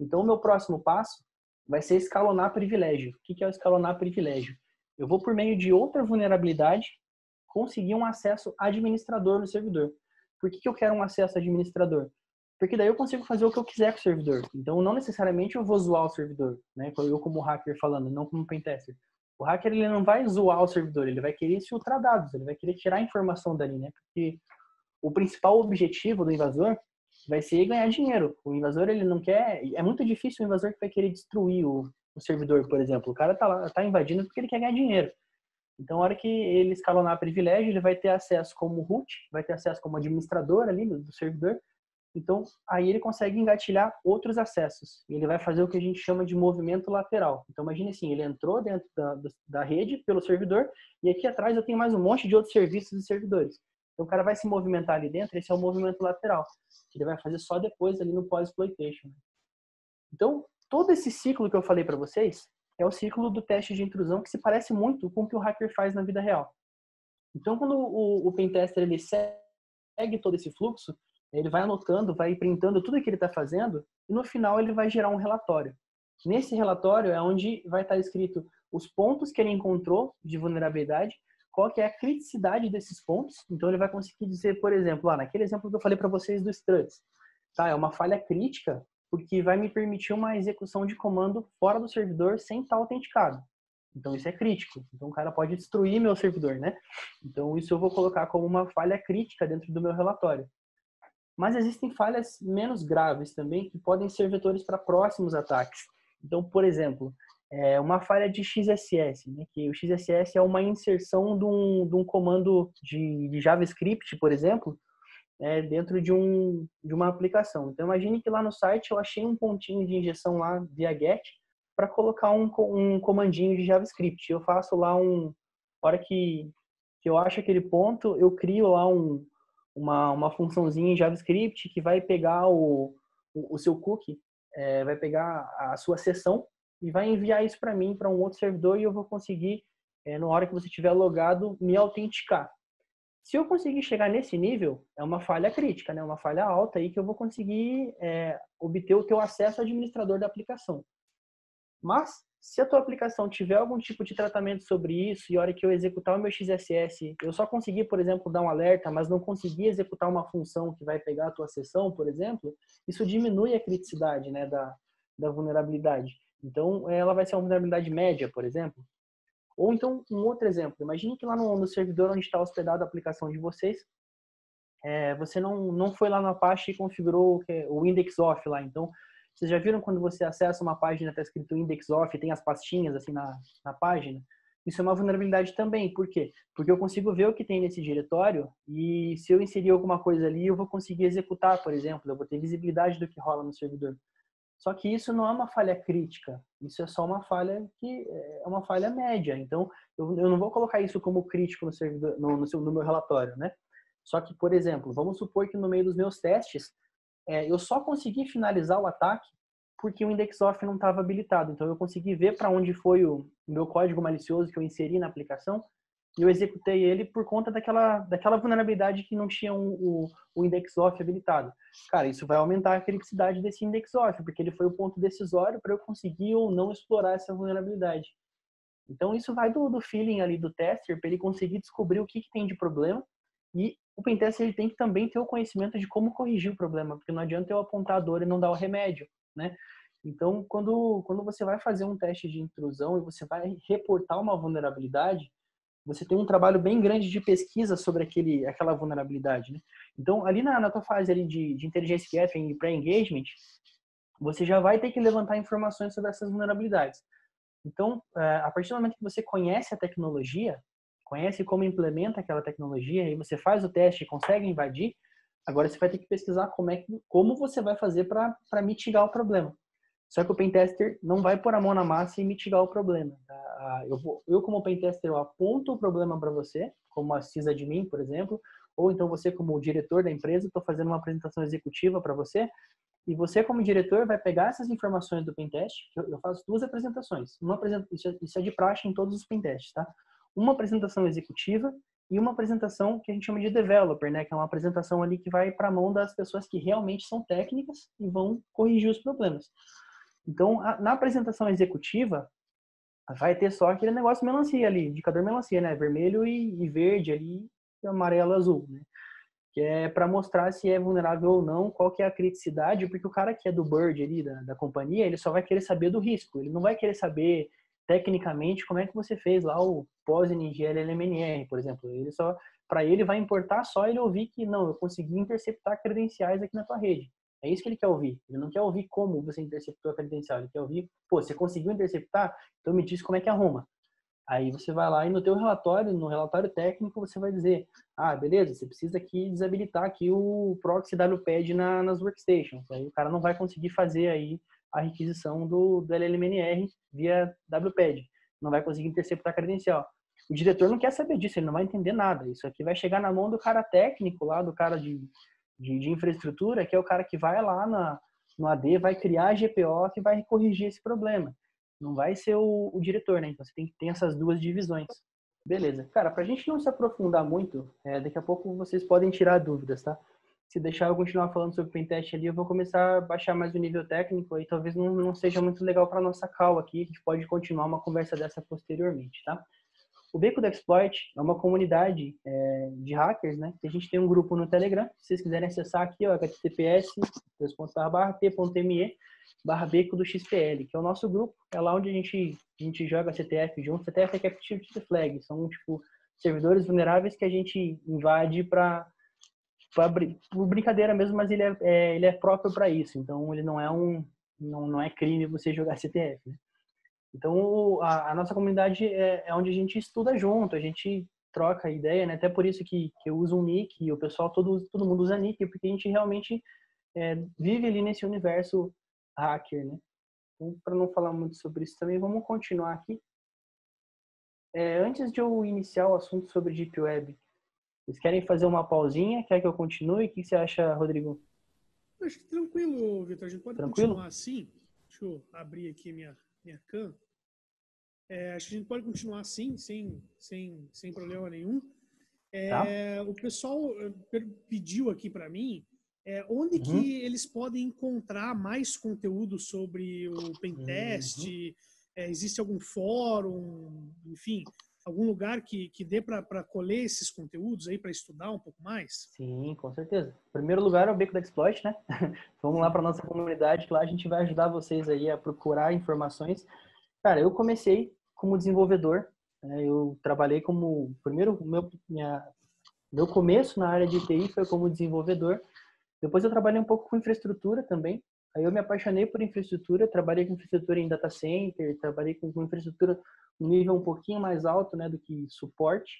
Então, o meu próximo passo vai ser escalonar privilégio. O que é o escalonar privilégio? Eu vou, por meio de outra vulnerabilidade, conseguir um acesso administrador no servidor. Por que eu quero um acesso administrador? Porque daí eu consigo fazer o que eu quiser com o servidor. Então, não necessariamente eu vou zoar o servidor, né? Eu como hacker falando, não como pentester. O hacker ele não vai zoar o servidor, ele vai querer se ultrar dados, ele vai querer tirar a informação dali, né? Porque o principal objetivo do invasor vai ser ganhar dinheiro. O invasor, ele não quer... É muito difícil o invasor que vai querer destruir o, o servidor, por exemplo. O cara tá lá, tá invadindo porque ele quer ganhar dinheiro. Então, a hora que ele escalonar privilégio, ele vai ter acesso como root, vai ter acesso como administrador ali do, do servidor. Então, aí ele consegue engatilhar outros acessos. Ele vai fazer o que a gente chama de movimento lateral. Então, imagine assim, ele entrou dentro da, da rede pelo servidor e aqui atrás eu tenho mais um monte de outros serviços e servidores. Então, o cara vai se movimentar ali dentro, esse é o movimento lateral, que ele vai fazer só depois ali no pós-exploitation. Então, todo esse ciclo que eu falei para vocês é o ciclo do teste de intrusão, que se parece muito com o que o hacker faz na vida real. Então, quando o, o pentester ele segue todo esse fluxo, ele vai anotando, vai printando tudo que ele está fazendo e no final ele vai gerar um relatório. Nesse relatório é onde vai estar escrito os pontos que ele encontrou de vulnerabilidade, qual que é a criticidade desses pontos. Então, ele vai conseguir dizer, por exemplo, ah, naquele exemplo que eu falei para vocês do Struts, tá, é uma falha crítica porque vai me permitir uma execução de comando fora do servidor sem estar autenticado. Então, isso é crítico. Então, o cara pode destruir meu servidor, né? Então, isso eu vou colocar como uma falha crítica dentro do meu relatório. Mas existem falhas menos graves também que podem ser vetores para próximos ataques. Então, por exemplo... É uma falha de X S S, né? Que o X S S é uma inserção de um, de um comando de, de JavaScript, por exemplo, é, dentro de, um, de uma aplicação. Então, imagine que lá no site eu achei um pontinho de injeção lá via get para colocar um, um comandinho de JavaScript. Eu faço lá um... A hora que, que eu acho aquele ponto, eu crio lá um, uma, uma funçãozinha em JavaScript que vai pegar o, o, o seu cookie, é, vai pegar a sua sessão, e vai enviar isso para mim, para um outro servidor, e eu vou conseguir, é, na hora que você estiver logado, me autenticar. Se eu conseguir chegar nesse nível, é uma falha crítica, né? Uma falha alta aí que eu vou conseguir é, obter o teu acesso ao administrador da aplicação. Mas, se a tua aplicação tiver algum tipo de tratamento sobre isso, e a hora que eu executar o meu X S S, eu só consegui, por exemplo, dar um alerta, mas não consegui executar uma função que vai pegar a tua sessão, por exemplo, isso diminui a criticidade, né, da, da vulnerabilidade. Então, ela vai ser uma vulnerabilidade média, por exemplo. Ou então, um outro exemplo. Imagine que lá no, no servidor onde está hospedada a aplicação de vocês, é, você não, não foi lá na Apache e configurou o index off lá. Então, vocês já viram quando você acessa uma página, está escrito index off, tem as pastinhas assim na, na página? Isso é uma vulnerabilidade também. Por quê? Porque eu consigo ver o que tem nesse diretório e se eu inserir alguma coisa ali, eu vou conseguir executar, por exemplo. Eu vou ter visibilidade do que rola no servidor. Só que isso não é uma falha crítica, isso é só uma falha que é uma falha média. Então, eu, eu não vou colocar isso como crítico no, servidor, no, no, no meu relatório, né? Só que, por exemplo, vamos supor que no meio dos meus testes, é, eu só consegui finalizar o ataque porque o index off não estava habilitado. Então, eu consegui ver para onde foi o meu código malicioso que eu inseri na aplicação e eu executei ele por conta daquela, daquela vulnerabilidade que não tinha um, o, o index off habilitado. Cara, isso vai aumentar a criticidade desse index off, porque ele foi o ponto decisório para eu conseguir ou não explorar essa vulnerabilidade. Então, isso vai do, do feeling ali do tester, para ele conseguir descobrir o que, que tem de problema. E o pentester, ele tem que também ter o conhecimento de como corrigir o problema, porque não adianta eu apontar a dor e não dar o remédio, né? Então, quando, quando você vai fazer um teste de intrusão e você vai reportar uma vulnerabilidade, você tem um trabalho bem grande de pesquisa sobre aquele, aquela vulnerabilidade, né? Então, ali na, na tua fase ali de, de inteligência gathering e pré-engagement, você já vai ter que levantar informações sobre essas vulnerabilidades. Então, a partir do momento que você conhece a tecnologia, conhece como implementa aquela tecnologia, aí você faz o teste e consegue invadir, agora você vai ter que pesquisar como, é que, como você vai fazer para mitigar o problema. Só que o pentester não vai pôr a mão na massa e mitigar o problema. Eu, vou, eu como pentester, eu aponto o problema para você, como a sysadmin, por exemplo, ou então você como o diretor da empresa, estou fazendo uma apresentação executiva para você, e você como diretor vai pegar essas informações do pentest. Eu, eu faço duas apresentações. Uma apresenta, isso, isso é de praxe em todos os pentests, tá? Uma apresentação executiva e uma apresentação que a gente chama de developer, né? Que é uma apresentação ali que vai para a mão das pessoas que realmente são técnicas e vão corrigir os problemas. Então, na apresentação executiva, vai ter só aquele negócio melancia ali, indicador melancia, né? Vermelho e verde ali, e amarelo, azul, né? Que é para mostrar se é vulnerável ou não, qual que é a criticidade, porque o cara que é do bird ali, da, da companhia, ele só vai querer saber do risco, ele não vai querer saber tecnicamente como é que você fez lá o pós N G L L M N R, por exemplo. Ele só, para ele vai importar só ele ouvir que, não, eu consegui interceptar credenciais aqui na tua rede. É isso que ele quer ouvir. Ele não quer ouvir como você interceptou a credencial. Ele quer ouvir, pô, você conseguiu interceptar? Então me diz como é que arruma. Aí você vai lá e no teu relatório, no relatório técnico, você vai dizer, ah, beleza, você precisa aqui desabilitar aqui o proxy W P A D na, nas workstations. Aí o cara não vai conseguir fazer aí a requisição do, do L L M N R via W P A D. Não vai conseguir interceptar a credencial. O diretor não quer saber disso, ele não vai entender nada. Isso aqui vai chegar na mão do cara técnico lá, do cara de... De, de infraestrutura, que é o cara que vai lá na, no A D, vai criar a G P O que vai corrigir esse problema. Não vai ser o, o diretor, né? Então você tem que ter essas duas divisões. Beleza. Cara, pra gente não se aprofundar muito, é, daqui a pouco vocês podem tirar dúvidas, tá? Se deixar eu continuar falando sobre o pentest ali, eu vou começar a baixar mais o nível técnico e talvez não, não seja muito legal pra nossa call aqui. A gente pode continuar uma conversa dessa posteriormente, tá? O Beco da Exploit é uma comunidade é, de hackers, né? A gente tem um grupo no Telegram, se vocês quiserem acessar aqui, ó, h t t p s dois pontos barra t ponto m e barra beco do x p l, que é o nosso grupo, é lá onde a gente, a gente joga C T F junto. C T F é Capture the Flag, são tipo servidores vulneráveis que a gente invade para por brincadeira mesmo, mas ele é, é, ele é próprio para isso, então ele não é um não, não é crime você jogar C T F, né? Então, a, a nossa comunidade é, é onde a gente estuda junto, a gente troca ideia, né? Até por isso que, que eu uso um nick e o pessoal, todo, todo mundo usa nick, porque a gente realmente é, vive ali nesse universo hacker, né? Então, para não falar muito sobre isso também, vamos continuar aqui. É, antes de eu iniciar o assunto sobre Deep Web, vocês querem fazer uma pausinha? Quer que eu continue? O que você acha, Rodrigo? Acho que tranquilo, Victor. A gente pode tranquilo? continuar assim? Deixa eu abrir aqui minha... minha cam, é, acho que a gente pode continuar assim, sem, sem, sem problema nenhum. É, tá. O pessoal pediu aqui para mim é, onde uhum. que eles podem encontrar mais conteúdo sobre o pentest, uhum. é, existe algum fórum, enfim, algum lugar que, que dê para colher esses conteúdos aí, para estudar um pouco mais? Sim, com certeza. Em primeiro lugar é o Beco da Exploit, né? Vamos lá para nossa comunidade, que lá a gente vai ajudar vocês aí a procurar informações. Cara, eu comecei como desenvolvedor, né? Eu trabalhei como... Primeiro, meu, minha, meu começo na área de T I foi como desenvolvedor. Depois eu trabalhei um pouco com infraestrutura também. Aí eu me apaixonei por infraestrutura, trabalhei com infraestrutura em data center, trabalhei com infraestrutura um nível um pouquinho mais alto, né, do que suporte.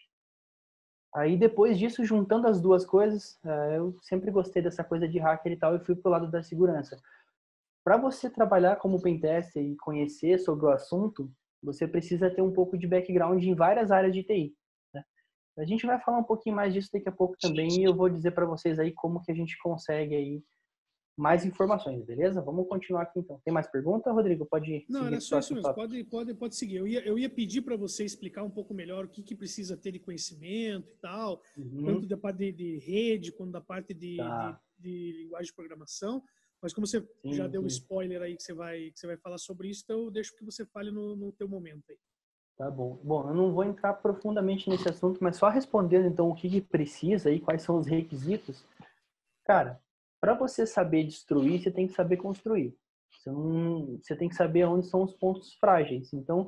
Aí depois disso, juntando as duas coisas, eu sempre gostei dessa coisa de hacker e tal, e fui pro lado da segurança. Para você trabalhar como pentester e conhecer sobre o assunto, você precisa ter um pouco de background em várias áreas de T I. Né? A gente vai falar um pouquinho mais disso daqui a pouco também e eu vou dizer para vocês aí como que a gente consegue aí mais informações, beleza? Vamos continuar aqui então. Tem mais pergunta, Rodrigo? Pode ir. Não, era só isso mesmo. Pode, pode, pode seguir. Eu ia, eu ia pedir para você explicar um pouco melhor o que, que precisa ter de conhecimento e tal, uhum. tanto da parte de, de rede, quanto da parte de, tá. de, de linguagem de programação. Mas como você sim, já deu um spoiler aí que você, vai, que você vai falar sobre isso, então eu deixo que você fale no, no teu momento aí. Tá bom. Bom, eu não vou entrar profundamente nesse assunto, mas só respondendo então o que, que precisa e quais são os requisitos. Cara, para você saber destruir, você tem que saber construir. Você, não, você tem que saber onde são os pontos frágeis. Então,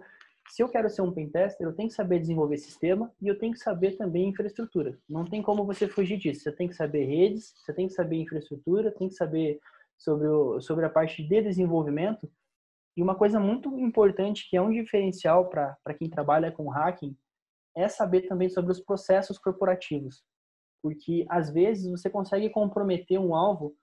se eu quero ser um pentester, eu tenho que saber desenvolver sistema e eu tenho que saber também infraestrutura. Não tem como você fugir disso. Você tem que saber redes, você tem que saber infraestrutura, tem que saber... Sobre, o, sobre a parte de desenvolvimento. E uma coisa muito importante, que é um diferencial para quem trabalha com hacking, é saber também sobre os processos corporativos. Porque, às vezes, você consegue comprometer um alvo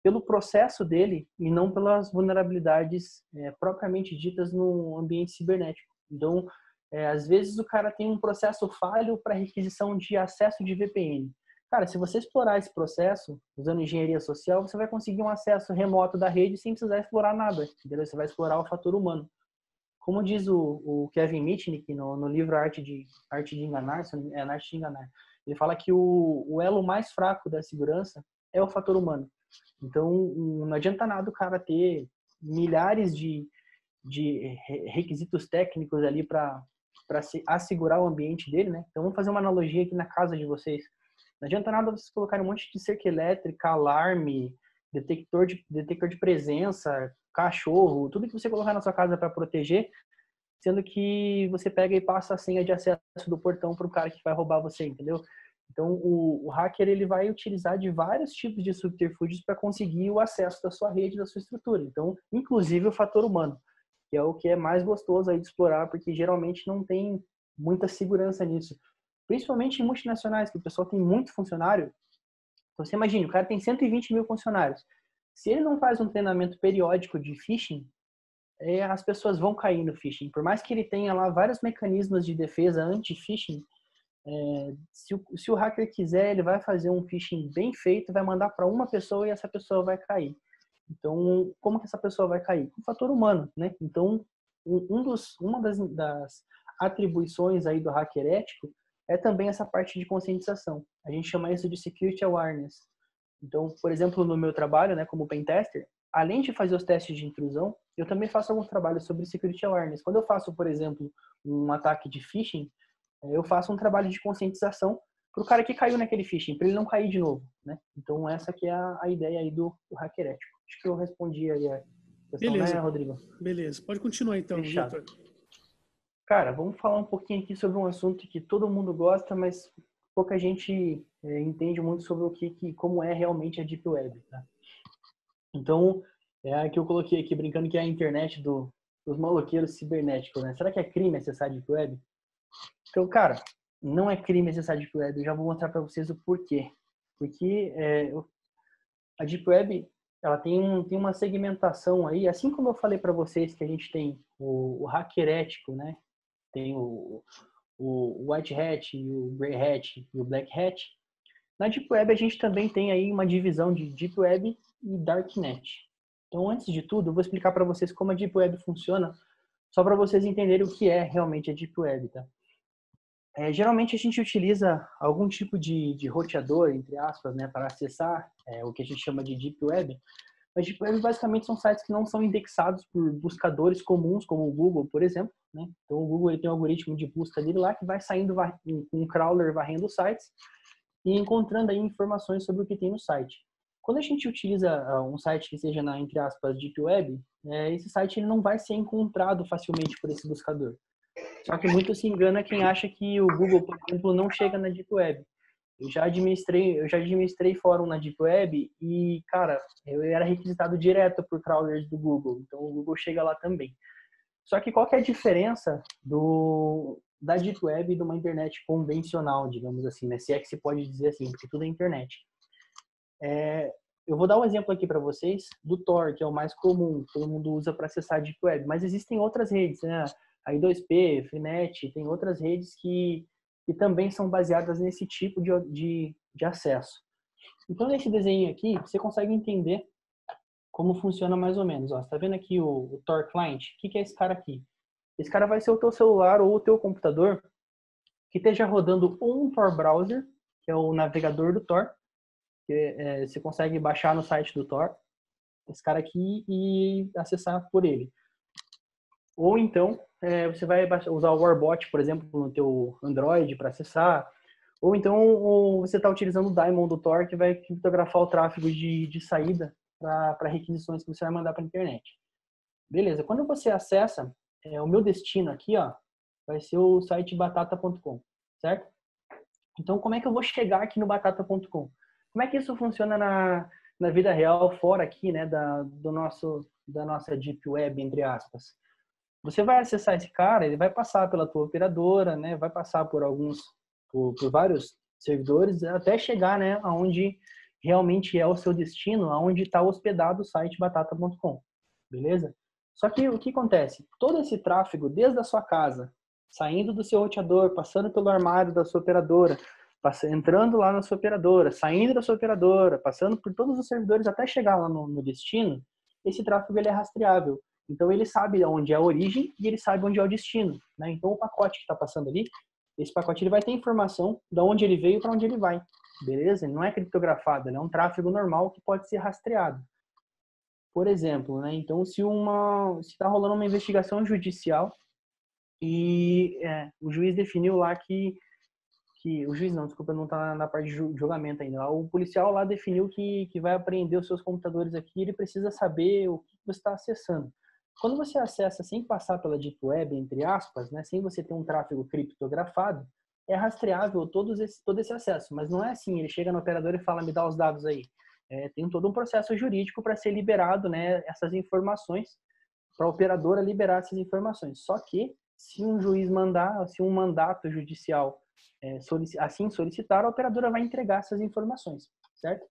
pelo processo dele e não pelas vulnerabilidades é, propriamente ditas no ambiente cibernético. Então, é, às vezes, o cara tem um processo falho para requisição de acesso de V P N. Cara, se você explorar esse processo, usando engenharia social, você vai conseguir um acesso remoto da rede sem precisar explorar nada, entendeu? Você vai explorar o fator humano. Como diz o, o Kevin Mitnick no, no livro Arte de, Arte de Enganar, é Arte de Enganar, ele fala que o, o elo mais fraco da segurança é o fator humano. Então, não adianta nada o cara ter milhares de, de requisitos técnicos ali para assegurar o ambiente dele, né? Então, vamos fazer uma analogia aqui na casa de vocês. Não adianta nada vocês colocarem um monte de cerca elétrica, alarme, detector de, detector de presença, cachorro, tudo que você colocar na sua casa para proteger, sendo que você pega e passa a senha de acesso do portão para o cara que vai roubar você, entendeu? Então, o, o hacker ele vai utilizar de vários tipos de subterfúgios para conseguir o acesso da sua rede, da sua estrutura. Então, inclusive o fator humano, que é o que é mais gostoso aí de explorar, porque geralmente não tem muita segurança nisso. Principalmente em multinacionais, que o pessoal tem muito funcionário. Então, você imagina, o cara tem cento e vinte mil funcionários. Se ele não faz um treinamento periódico de phishing, é, as pessoas vão cair no phishing. Por mais que ele tenha lá vários mecanismos de defesa anti-phishing, é, se, se o hacker quiser, ele vai fazer um phishing bem feito, vai mandar para uma pessoa e essa pessoa vai cair. Então, como que essa pessoa vai cair? Com o fator humano, né? Então, um dos, uma das, das atribuições aí do hacker ético é também essa parte de conscientização. A gente chama isso de security awareness. Então, por exemplo, no meu trabalho, né, como pentester, além de fazer os testes de intrusão, eu também faço alguns trabalhos sobre security awareness. Quando eu faço, por exemplo, um ataque de phishing, eu faço um trabalho de conscientização para o cara que caiu naquele phishing, para ele não cair de novo, né? Então, essa que é a, a ideia aí do, do hacker ético. Acho que eu respondi aí a questão, beleza, né, Rodrigo? Beleza. Pode continuar então, Victor. Cara, vamos falar um pouquinho aqui sobre um assunto que todo mundo gosta, mas pouca gente é, entende muito sobre o que, que, como é realmente a Deep Web, tá? Então, é a que eu coloquei aqui, brincando, que é a internet do, dos maloqueiros cibernéticos, né? Será que é crime acessar a Deep Web? Então, cara, não é crime acessar a Deep Web. Eu já vou mostrar para vocês o porquê. Porque é, a Deep Web, ela tem, tem uma segmentação aí, assim como eu falei para vocês que a gente tem o, o hacker ético, né? Tem o, o White Hat, o Grey Hat e o Black Hat. Na Deep Web a gente também tem aí uma divisão de Deep Web e Darknet. Então, antes de tudo, eu vou explicar para vocês como a Deep Web funciona, só para vocês entenderem o que é realmente a Deep Web, tá? É, geralmente a gente utiliza algum tipo de, de roteador, entre aspas, né, para acessar é, o que a gente chama de Deep Web. Mas Deep Web basicamente são sites que não são indexados por buscadores comuns, como o Google, por exemplo, né? Então, o Google ele tem um algoritmo de busca dele lá que vai saindo com um crawler varrendo sites e encontrando aí informações sobre o que tem no site. Quando a gente utiliza um site que seja na, entre aspas, Deep Web, é, esse site ele não vai ser encontrado facilmente por esse buscador. Só que muito se engana quem acha que o Google, por exemplo, não chega na Deep Web. Eu já administrei, eu já administrei fórum na Deep Web e, cara, eu era requisitado direto por crawlers do Google. Então, o Google chega lá também. Só que qual que é a diferença do, da Deep Web e de uma internet convencional, digamos assim, né? Se é que se pode dizer assim, porque tudo é internet. É, Eu vou dar um exemplo aqui para vocês do Tor, que é o mais comum, todo mundo usa para acessar a Deep Web, mas existem outras redes, né? A I dois P, Freenet, tem outras redes que, que também são baseadas nesse tipo de, de, de acesso. Então, nesse desenho aqui, você consegue entender como funciona mais ou menos. Ó, você está vendo aqui o, o Tor Client? O que, que é esse cara aqui? Esse cara vai ser o teu celular ou o teu computador que esteja rodando um Tor Browser, que é o navegador do Tor, que é, você consegue baixar no site do Tor, esse cara aqui, e acessar por ele. Ou então, é, você vai usar o Warbot, por exemplo, no teu Android para acessar. Ou então, ou você está utilizando o Daemon do Tor, que vai criptografar o tráfego de, de saída para requisições que você vai mandar para a internet. Beleza, quando você acessa, é, o meu destino aqui, ó, vai ser o site batata ponto com, certo? Então, como é que eu vou chegar aqui no batata ponto com? Como é que isso funciona na, na vida real, fora aqui, né, da, do nosso, da nossa Deep Web, entre aspas? Você vai acessar esse cara, ele vai passar pela tua operadora, né, vai passar por alguns, por, por vários servidores, até chegar, né, aonde realmente é o seu destino, aonde está hospedado o site batata ponto com, beleza? Só que o que acontece? Todo esse tráfego, desde a sua casa, saindo do seu roteador, passando pelo armário da sua operadora, entrando lá na sua operadora, saindo da sua operadora, passando por todos os servidores até chegar lá no, no destino, esse tráfego ele é rastreável. Então ele sabe onde é a origem e ele sabe onde é o destino, né? Então o pacote que está passando ali, esse pacote ele vai ter informação de onde ele veio para onde ele vai, beleza? Ele não é criptografado, ele é um tráfego normal que pode ser rastreado. Por exemplo, né? Então se uma se está rolando uma investigação judicial e é, o juiz definiu lá que Que, o juiz não, desculpa, não está na parte de julgamento ainda. O policial lá definiu que, que vai apreender os seus computadores aqui, ele precisa saber o que você está acessando. Quando você acessa sem passar pela Deep Web, entre aspas, né, sem você ter um tráfego criptografado, é rastreável todos esse, todo esse acesso. Mas não é assim, ele chega no operador e fala, me dá os dados aí. É, tem todo um processo jurídico para ser liberado, né, essas informações, para a operadora liberar essas informações. Só que, se um juiz mandar, se um mandato judicial assim solicitar, a operadora vai entregar essas informações, certo?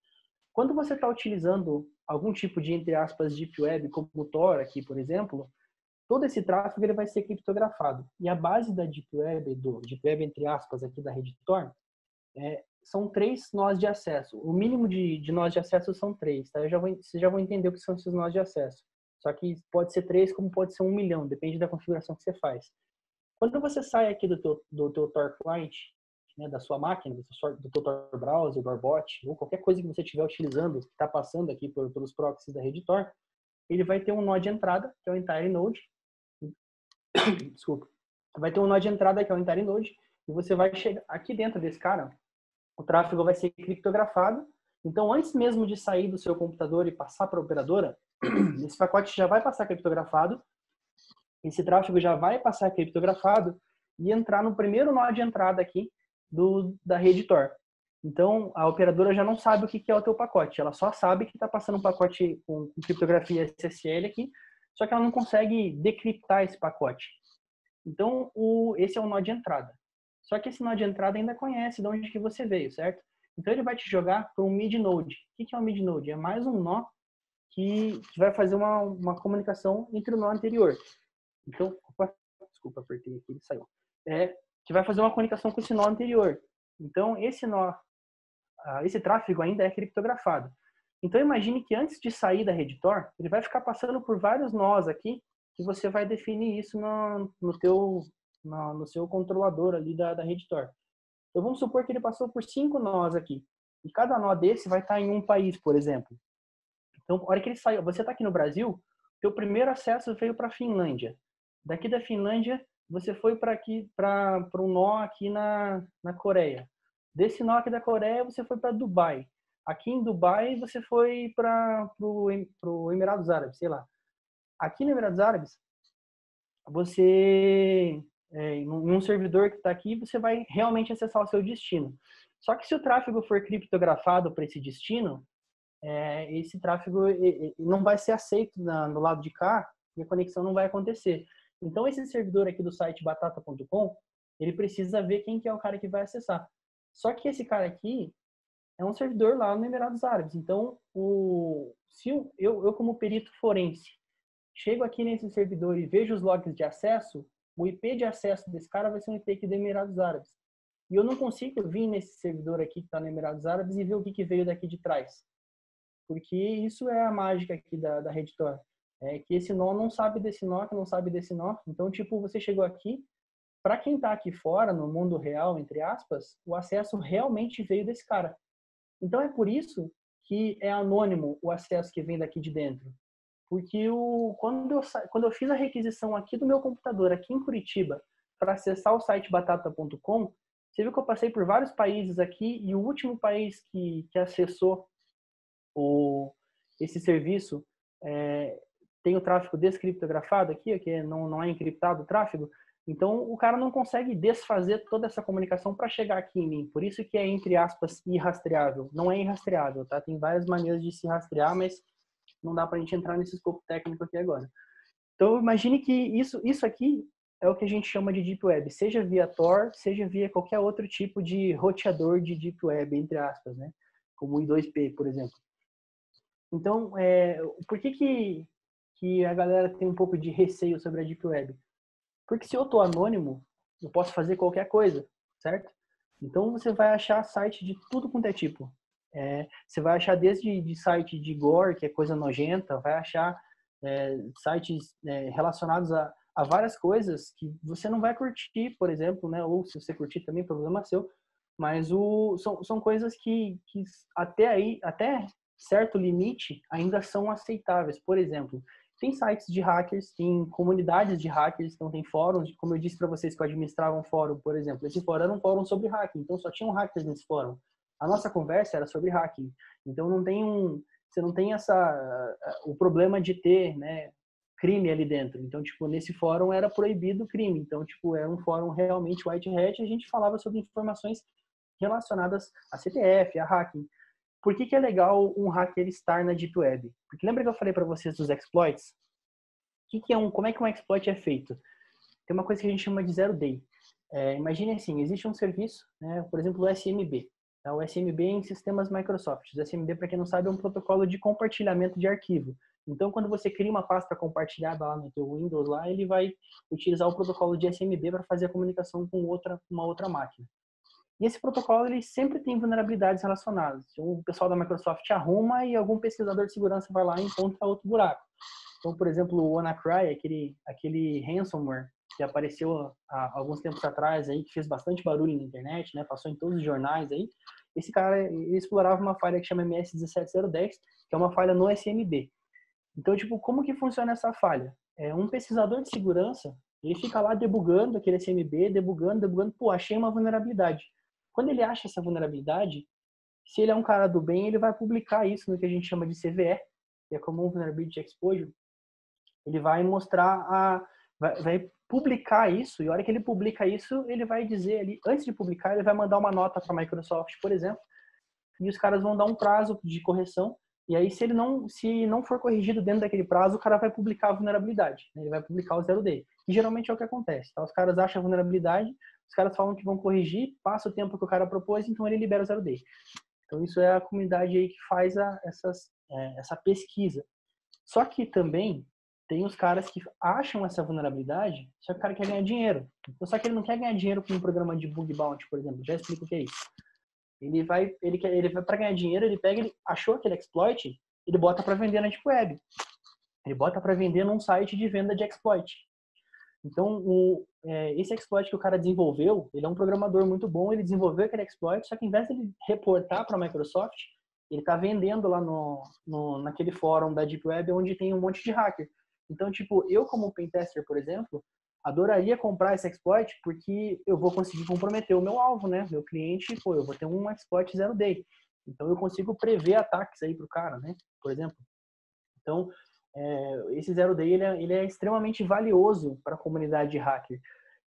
Quando você está utilizando algum tipo de, entre aspas, Deep Web, como o Tor aqui, por exemplo, todo esse tráfego ele vai ser criptografado. E a base da Deep Web, do Deep Web, entre aspas, aqui da rede Tor, é, são três nós de acesso. O mínimo de, de nós de acesso são três, tá? Eu já vou, vocês já vão entender o que são esses nós de acesso. Só que pode ser três, como pode ser um milhão, depende da configuração que você faz. Quando você sai aqui do teu, do teu Tor Client, né, da sua máquina, do teu, do teu Tor Browser, do Warbot, ou qualquer coisa que você estiver utilizando, que está passando aqui por, pelos proxies da rede Tor, ele vai ter um nó de entrada, que é o Entire Node. Desculpa. Vai ter um nó de entrada, que é o Entire Node, e você vai chegar aqui dentro desse cara, o tráfego vai ser criptografado. Então, antes mesmo de sair do seu computador e passar para a operadora, esse pacote já vai passar criptografado, esse tráfego já vai passar criptografado e entrar no primeiro nó de entrada aqui, Do, da rede Tor. Então, a operadora já não sabe o que, que é o teu pacote. Ela só sabe que está passando um pacote com criptografia S S L aqui, só que ela não consegue decriptar esse pacote. Então, o, esse é o nó de entrada. Só que esse nó de entrada ainda conhece de onde que você veio, certo? Então, ele vai te jogar para um midnode. O que, que é um midnode? É mais um nó que, que vai fazer uma, uma comunicação entre o nó anterior. Então, opa, desculpa, apertei aqui, ele saiu. É... que vai fazer uma comunicação com esse nó anterior. Então, esse nó, esse tráfego ainda é criptografado. Então, imagine que antes de sair da rede Tor, ele vai ficar passando por vários nós aqui, que você vai definir isso no, no, teu, no, no seu controlador ali da, da rede Tor. Então, vamos supor que ele passou por cinco nós aqui. E cada nó desse vai estar em um país, por exemplo. Então, a hora que ele saiu, você está aqui no Brasil, seu primeiro acesso veio para a Finlândia. Daqui da Finlândia, você foi para aqui, para um nó aqui na, na Coreia. Desse nó aqui da Coreia, você foi para Dubai. Aqui em Dubai, você foi para o Emirados Árabes, sei lá. Aqui no Emirados Árabes, você, é, em um servidor que está aqui, você vai realmente acessar o seu destino. Só que se o tráfego for criptografado para esse destino, é, esse tráfego não vai ser aceito na, no lado de cá e a conexão não vai acontecer. Então, esse servidor aqui do site batata ponto com, ele precisa ver quem que é o cara que vai acessar. Só que esse cara aqui, é um servidor lá no Emirados Árabes. Então, o, se eu, eu como perito forense, chego aqui nesse servidor e vejo os logs de acesso, o I P de acesso desse cara vai ser um I P aqui do Emirados Árabes. E eu não consigo vir nesse servidor aqui que está no Emirados Árabes e ver o que, que veio daqui de trás. Porque isso é a mágica aqui da, da rede Tor. É que esse nó não sabe desse nó, que não sabe desse nó. Então, tipo, você chegou aqui, para quem está aqui fora, no mundo real, entre aspas, o acesso realmente veio desse cara. Então, é por isso que é anônimo o acesso que vem daqui de dentro. Porque eu, quando, eu, quando eu fiz a requisição aqui do meu computador, aqui em Curitiba, para acessar o site batata ponto com, você viu que eu passei por vários países aqui e o último país que, que acessou o, esse serviço é, tem o tráfego descriptografado aqui, que não, não é encriptado o tráfego, então o cara não consegue desfazer toda essa comunicação para chegar aqui em mim. Por isso que é, entre aspas, irrastreável. Não é irrastreável, tá? Tem várias maneiras de se rastrear, mas não dá para a gente entrar nesse escopo técnico aqui agora. Então imagine que isso, isso aqui é o que a gente chama de Deep Web, seja via Tor, seja via qualquer outro tipo de roteador de Deep Web, entre aspas, né? Como o I dois P, por exemplo. Então, é, por que, que, que a galera tem um pouco de receio sobre a Deep Web? Porque se eu estou anônimo, eu posso fazer qualquer coisa, certo? Então você vai achar site de tudo quanto é tipo. É, você vai achar desde de site de gore, que é coisa nojenta, vai achar é, sites é, relacionados a Há várias coisas que você não vai curtir, por exemplo, né? Ou se você curtir também, problema seu. Mas o, são, são coisas que, que até aí, até certo limite, ainda são aceitáveis. Por exemplo, tem sites de hackers, tem comunidades de hackers, então tem fóruns, como eu disse para vocês que eu administrava um fórum, por exemplo. Esse fórum era um fórum sobre hacking, então só tinham hackers nesse fórum. A nossa conversa era sobre hacking. Então não tem um, você não tem essa, o problema de ter, né, crime ali dentro. Então, tipo, nesse fórum era proibido o crime. Então, tipo, era um fórum realmente white hat e a gente falava sobre informações relacionadas a C T F, a hacking. Por que que é legal um hacker estar na Deep Web? Porque lembra que eu falei para vocês dos exploits? Que que é um, como é que um exploit é feito? Tem uma coisa que a gente chama de zero day. É, imagine assim, existe um serviço, né, por exemplo, o S M B. Tá? O S M B é em sistemas Microsoft. O S M B, para quem não sabe, é um protocolo de compartilhamento de arquivo. Então, quando você cria uma pasta compartilhada lá no teu Windows, lá, ele vai utilizar o protocolo de S M B para fazer a comunicação com outra, uma outra máquina. E esse protocolo, ele sempre tem vulnerabilidades relacionadas. O pessoal da Microsoft arruma e algum pesquisador de segurança vai lá e encontra outro buraco. Então, por exemplo, o WannaCry, aquele, aquele ransomware que apareceu há alguns tempos atrás, aí, que fez bastante barulho na internet, né? Passou em todos os jornais. Aí. Esse cara ele explorava uma falha que chama M S um sete zero um zero, que é uma falha no S M B. Então, tipo, como que funciona essa falha? É, um pesquisador de segurança, ele fica lá debugando aquele S M B, debugando, debugando, pô, achei uma vulnerabilidade. Quando ele acha essa vulnerabilidade, se ele é um cara do bem, ele vai publicar isso no que a gente chama de C V E, que é Common Vulnerability Exposure. Ele vai mostrar, a, vai, vai publicar isso, e a hora que ele publica isso, ele vai dizer ali, antes de publicar, ele vai mandar uma nota para a Microsoft, por exemplo, e os caras vão dar um prazo de correção. E aí, se ele não, se não for corrigido dentro daquele prazo, o cara vai publicar a vulnerabilidade. Né? Ele vai publicar o zero day. E geralmente é o que acontece. Tá? Os caras acham a vulnerabilidade, os caras falam que vão corrigir, passa o tempo que o cara propôs, então ele libera o zero day. Então, isso é a comunidade aí que faz a, essas, é, essa pesquisa. Só que também tem os caras que acham essa vulnerabilidade, só que o cara quer ganhar dinheiro. Então, só que ele não quer ganhar dinheiro com um programa de bug bounty, por exemplo. Já explico o que é isso. Ele vai, ele quer, ele vai para ganhar dinheiro, ele pega, ele achou aquele exploit, ele bota para vender na Deep Web. Ele bota para vender num site de venda de exploit. Então, o, é, esse exploit que o cara desenvolveu, ele é um programador muito bom, ele desenvolveu aquele exploit, só que ao invés de ele reportar para a Microsoft, ele está vendendo lá no, no, naquele fórum da Deep Web onde tem um monte de hacker. Então, tipo, eu como pentester, por exemplo, adoraria comprar esse exploit porque eu vou conseguir comprometer o meu alvo, né? Meu cliente, pô, eu vou ter um exploit zero day. Então, eu consigo prever ataques aí pro cara, né? Por exemplo. Então, é, esse zero day, ele é, ele é extremamente valioso para a comunidade de hacker.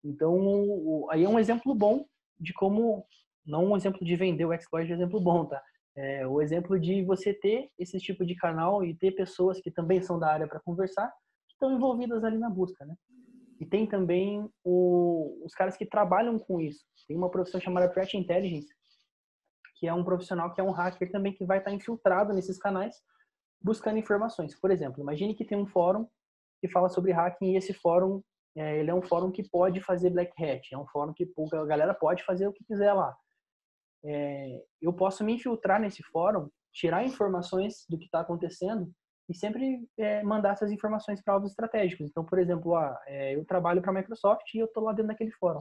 Então, o, aí é um exemplo bom de como, não um exemplo de vender o exploit, é um exemplo bom, tá? É, o exemplo de você ter esse tipo de canal e ter pessoas que também são da área para conversar, que estão envolvidas ali na busca, né? E tem também o, os caras que trabalham com isso. Tem uma profissão chamada Threat Intelligence, que é um profissional que é um hacker também, que vai estar infiltrado nesses canais, buscando informações. Por exemplo, imagine que tem um fórum que fala sobre hacking, e esse fórum, é, ele é um fórum que pode fazer black hat, é um fórum que a galera pode fazer o que quiser lá. É, eu posso me infiltrar nesse fórum, tirar informações do que está acontecendo e sempre é, mandar essas informações para alvos estratégicos. Então, por exemplo, ah, é, eu trabalho para a Microsoft e eu estou lá dentro daquele fórum.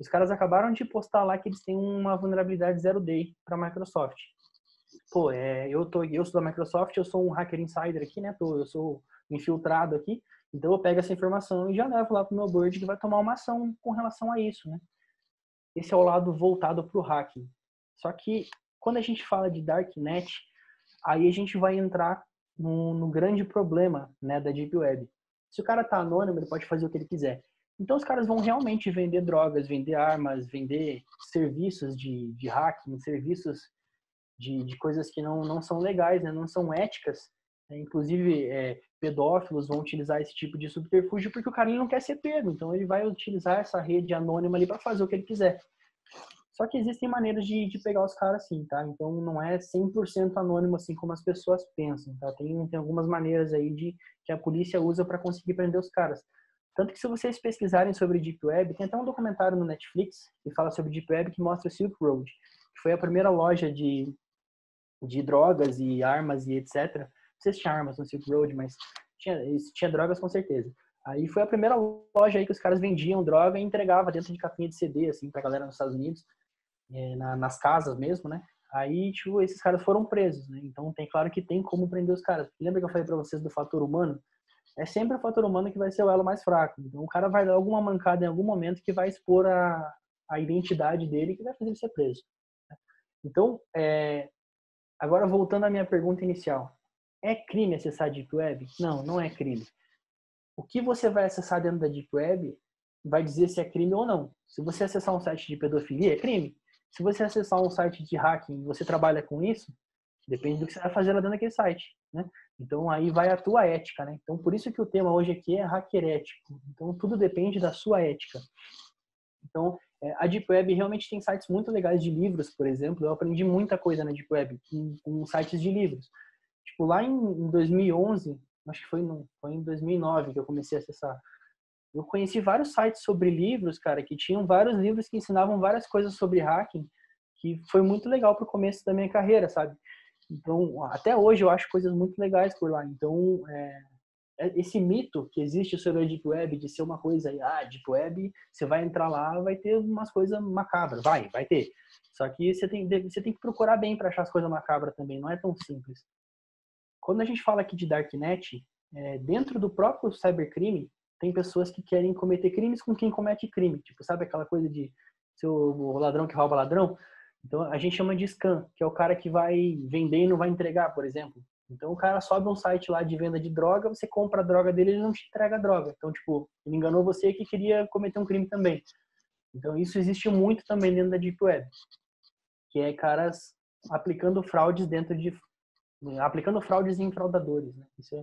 Os caras acabaram de postar lá que eles têm uma vulnerabilidade zero day para a Microsoft. Pô, é, eu, tô, eu sou da Microsoft, eu sou um hacker insider aqui, né? Tô, eu sou infiltrado aqui. Então eu pego essa informação e já levo lá para o meu board, que vai tomar uma ação com relação a isso, né? Esse é o lado voltado para o hacking. Só que quando a gente fala de Darknet, aí a gente vai entrar no, no grande problema, né, da Deep Web. Se o cara tá anônimo, ele pode fazer o que ele quiser. Então os caras vão realmente vender drogas, vender armas, vender serviços de, de hacking, serviços de, de coisas que não, não são legais, né, não são éticas. Né? Inclusive, é, pedófilos vão utilizar esse tipo de subterfúgio porque o cara ele não quer ser pego. Então ele vai utilizar essa rede anônima ali para fazer o que ele quiser. Só que existem maneiras de, de pegar os caras assim, tá? Então não é cem por cento anônimo assim como as pessoas pensam, tá? Tem, tem algumas maneiras aí de, que a polícia usa para conseguir prender os caras. Tanto que se vocês pesquisarem sobre Deep Web, tem até um documentário no Netflix que fala sobre Deep Web, que mostra o Silk Road, que foi a primeira loja de, de drogas e armas e etcétera. Não sei se tinha armas no Silk Road, mas tinha, tinha drogas com certeza. Aí foi a primeira loja aí que os caras vendiam droga e entregava dentro de capinha de C D, assim, pra galera nos Estados Unidos, é, na, nas casas mesmo, né? Aí, tipo, esses caras foram presos, né? Então, tem claro que tem como prender os caras. Lembra que eu falei pra vocês do fator humano? É sempre o fator humano que vai ser o elo mais fraco. Então, o cara vai dar alguma mancada em algum momento que vai expor a, a identidade dele, que vai fazer ele ser preso. Então, é... agora voltando à minha pergunta inicial. É crime acessar Deep Web? Não, não é crime. O que você vai acessar dentro da Deep Web vai dizer se é crime ou não. Se você acessar um site de pedofilia, é crime. Se você acessar um site de hacking e você trabalha com isso, depende do que você vai fazer lá dentro daquele site, né? Então, aí vai a tua ética, né? Então, por isso que o tema hoje aqui é hacker ético. Então, tudo depende da sua ética. Então, a Deep Web realmente tem sites muito legais de livros, por exemplo. Eu aprendi muita coisa na Deep Web, com sites de livros. Tipo, lá em dois mil e onze, acho que foi, não, foi em dois mil e nove que eu comecei a acessar. Eu conheci vários sites sobre livros, cara, que tinham vários livros que ensinavam várias coisas sobre hacking, que foi muito legal pro começo da minha carreira, sabe? Então, até hoje eu acho coisas muito legais por lá. Então, é, esse mito que existe sobre a Deep Web, de ser uma coisa, ah, Deep Web, você vai entrar lá, vai ter umas coisas macabras. Vai, vai ter. Só que você tem, você tem que procurar bem para achar as coisas macabras também, não é tão simples. Quando a gente fala aqui de Darknet, é, dentro do próprio cybercrime, tem pessoas que querem cometer crimes com quem comete crime. Tipo, sabe aquela coisa de seu o ladrão que rouba ladrão? Então, a gente chama de scam, que é o cara que vai vender e não vai entregar, por exemplo. Então, o cara sobe um site lá de venda de droga, você compra a droga dele e ele não te entrega a droga. Então, tipo, ele enganou você que queria cometer um crime também. Então, isso existe muito também dentro da Deep Web. Que é caras aplicando fraudes dentro de... aplicando fraudes em fraudadores, né? Isso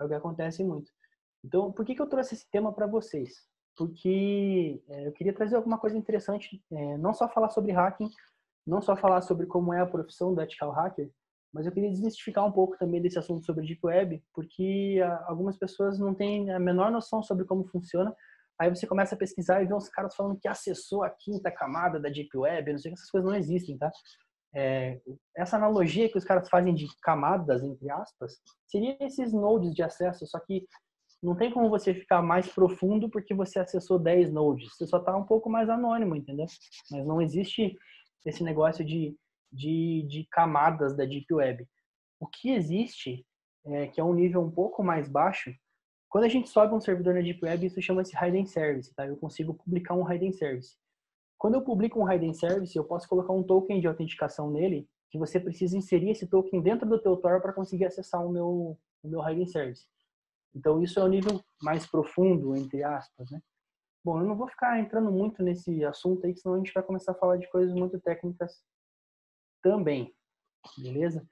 é o que acontece muito. Então, por que que eu trouxe esse tema para vocês? Porque é, eu queria trazer alguma coisa interessante, é, não só falar sobre hacking, não só falar sobre como é a profissão do ethical hacker, mas eu queria desmistificar um pouco também desse assunto sobre Deep Web, porque a, algumas pessoas não têm a menor noção sobre como funciona. Aí você começa a pesquisar e vê uns caras falando que acessou a quinta camada da Deep Web, não sei, que essas coisas não existem, tá? É, essa analogia que os caras fazem de camadas, entre aspas, seria esses nodes de acesso, só que não tem como você ficar mais profundo porque você acessou dez nodes. Você só está um pouco mais anônimo, entendeu? Mas não existe esse negócio de, de, de camadas da Deep Web. O que existe, é, que é um nível um pouco mais baixo, quando a gente sobe um servidor na Deep Web, isso chama-se Hidden Service, tá? Eu consigo publicar um Hidden Service. Quando eu publico um Hidden Service, eu posso colocar um token de autenticação nele, que você precisa inserir esse token dentro do teu Tor para conseguir acessar o meu, o meu Hidden Service. Então, isso é o nível mais profundo, entre aspas, né? Bom, eu não vou ficar entrando muito nesse assunto aí, senão a gente vai começar a falar de coisas muito técnicas também, beleza?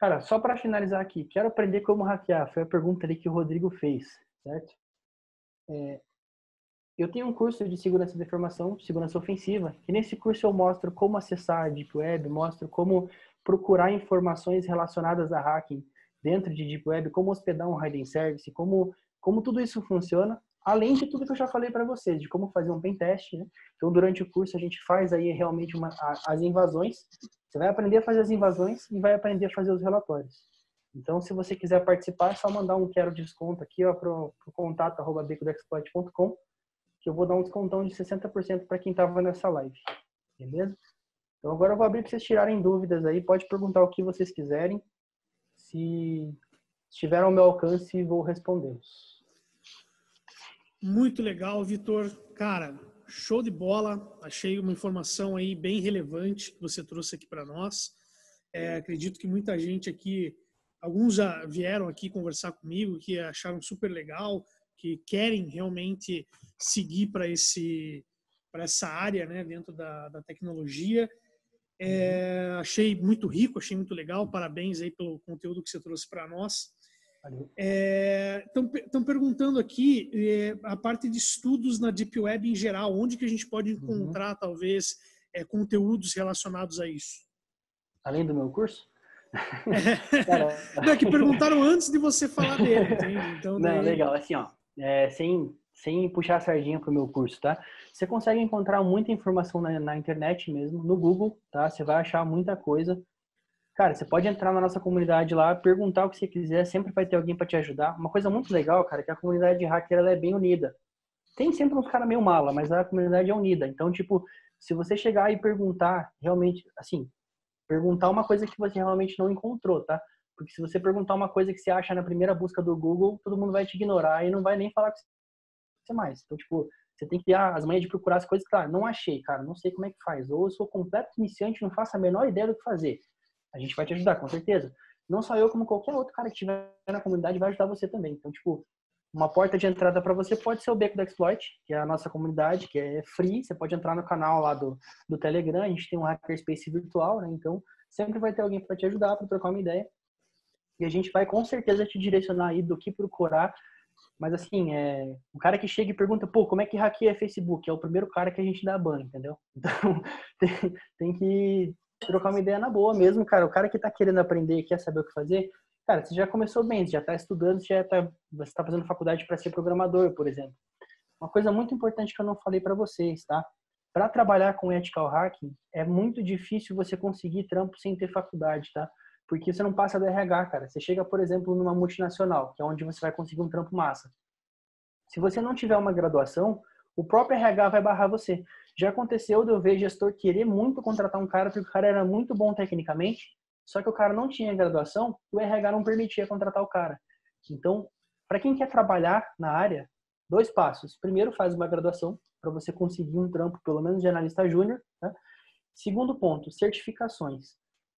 Cara, só para finalizar aqui, quero aprender como hackear. Foi a pergunta ali que o Rodrigo fez, certo? É... Eu tenho um curso de segurança da informação, segurança ofensiva, e nesse curso eu mostro como acessar a Deep Web, mostro como procurar informações relacionadas a hacking dentro de Deep Web, como hospedar um hidden service, como, como tudo isso funciona, além de tudo que eu já falei para vocês, de como fazer um pentest, né? Então, durante o curso a gente faz aí realmente uma, as invasões, você vai aprender a fazer as invasões e vai aprender a fazer os relatórios. Então, se você quiser participar, é só mandar um quero desconto aqui para o contato arroba beco da exploit ponto com, que eu vou dar um descontão de sessenta por cento para quem estava nessa live, beleza? Então agora eu vou abrir para vocês tirarem dúvidas aí, pode perguntar o que vocês quiserem, se estiver ao meu alcance vou respondê-los. Muito legal, Vitor. Cara, show de bola, achei uma informação aí bem relevante que você trouxe aqui para nós. É, acredito que muita gente aqui, alguns já vieram aqui conversar comigo, que acharam super legal, que querem realmente seguir para esse para essa área, né, dentro da, da tecnologia. É, achei muito rico, achei muito legal. Parabéns aí pelo conteúdo que você trouxe para nós. Estão é, perguntando aqui é, a parte de estudos na Deep Web em geral, onde que a gente pode encontrar, uhum, talvez, é, conteúdos relacionados a isso? Além do meu curso? É. Não, é que perguntaram antes de você falar dele. Entende? Então, daí... Não, legal. Assim, ó. É, sem, sem puxar a sardinha para o meu curso, tá? Você consegue encontrar muita informação na, na internet mesmo, no Google, tá? Você vai achar muita coisa. Cara, você pode entrar na nossa comunidade lá, perguntar o que você quiser, sempre vai ter alguém para te ajudar. Uma coisa muito legal, cara, é que a comunidade de hacker, ela é bem unida. Tem sempre uns caras meio mala, mas a comunidade é unida. Então, tipo, se você chegar e perguntar, realmente, assim, perguntar uma coisa que você realmente não encontrou, tá? Porque se você perguntar uma coisa que você acha na primeira busca do Google, todo mundo vai te ignorar e não vai nem falar com você mais. Então, tipo, você tem que ter as manhas de procurar as coisas. Claro, não achei, cara, não sei como é que faz. Ou eu sou completo iniciante, não faço a menor ideia do que fazer. A gente vai te ajudar, com certeza. Não só eu, como qualquer outro cara que estiver na comunidade vai ajudar você também. Então, tipo, uma porta de entrada para você pode ser o Beco da Exploit, que é a nossa comunidade, que é free. Você pode entrar no canal lá do, do Telegram. A gente tem um Hackerspace virtual, né? Então, sempre vai ter alguém para te ajudar, para trocar uma ideia. E a gente vai, com certeza, te direcionar aí do que procurar. Mas, assim, é... o cara que chega e pergunta, pô, como é que hackeia Facebook? É o primeiro cara que a gente dá ban, entendeu? Então, tem, tem que trocar uma ideia na boa mesmo, cara. O cara que tá querendo aprender e quer saber o que fazer, cara, você já começou bem, você já tá estudando, você já tá, você tá fazendo faculdade para ser programador, por exemplo. Uma coisa muito importante que eu não falei para vocês, tá? Para trabalhar com ethical hacking, é muito difícil você conseguir trampo sem ter faculdade, tá? Porque você não passa do R H, cara. Você chega, por exemplo, numa multinacional, que é onde você vai conseguir um trampo massa. Se você não tiver uma graduação, o próprio R H vai barrar você. Já aconteceu de eu ver gestor querer muito contratar um cara, porque o cara era muito bom tecnicamente, só que o cara não tinha graduação, e o R H não permitia contratar o cara. Então, para quem quer trabalhar na área, dois passos. Primeiro, faz uma graduação, para você conseguir um trampo, pelo menos de analista júnior, tá? Segundo ponto, certificações.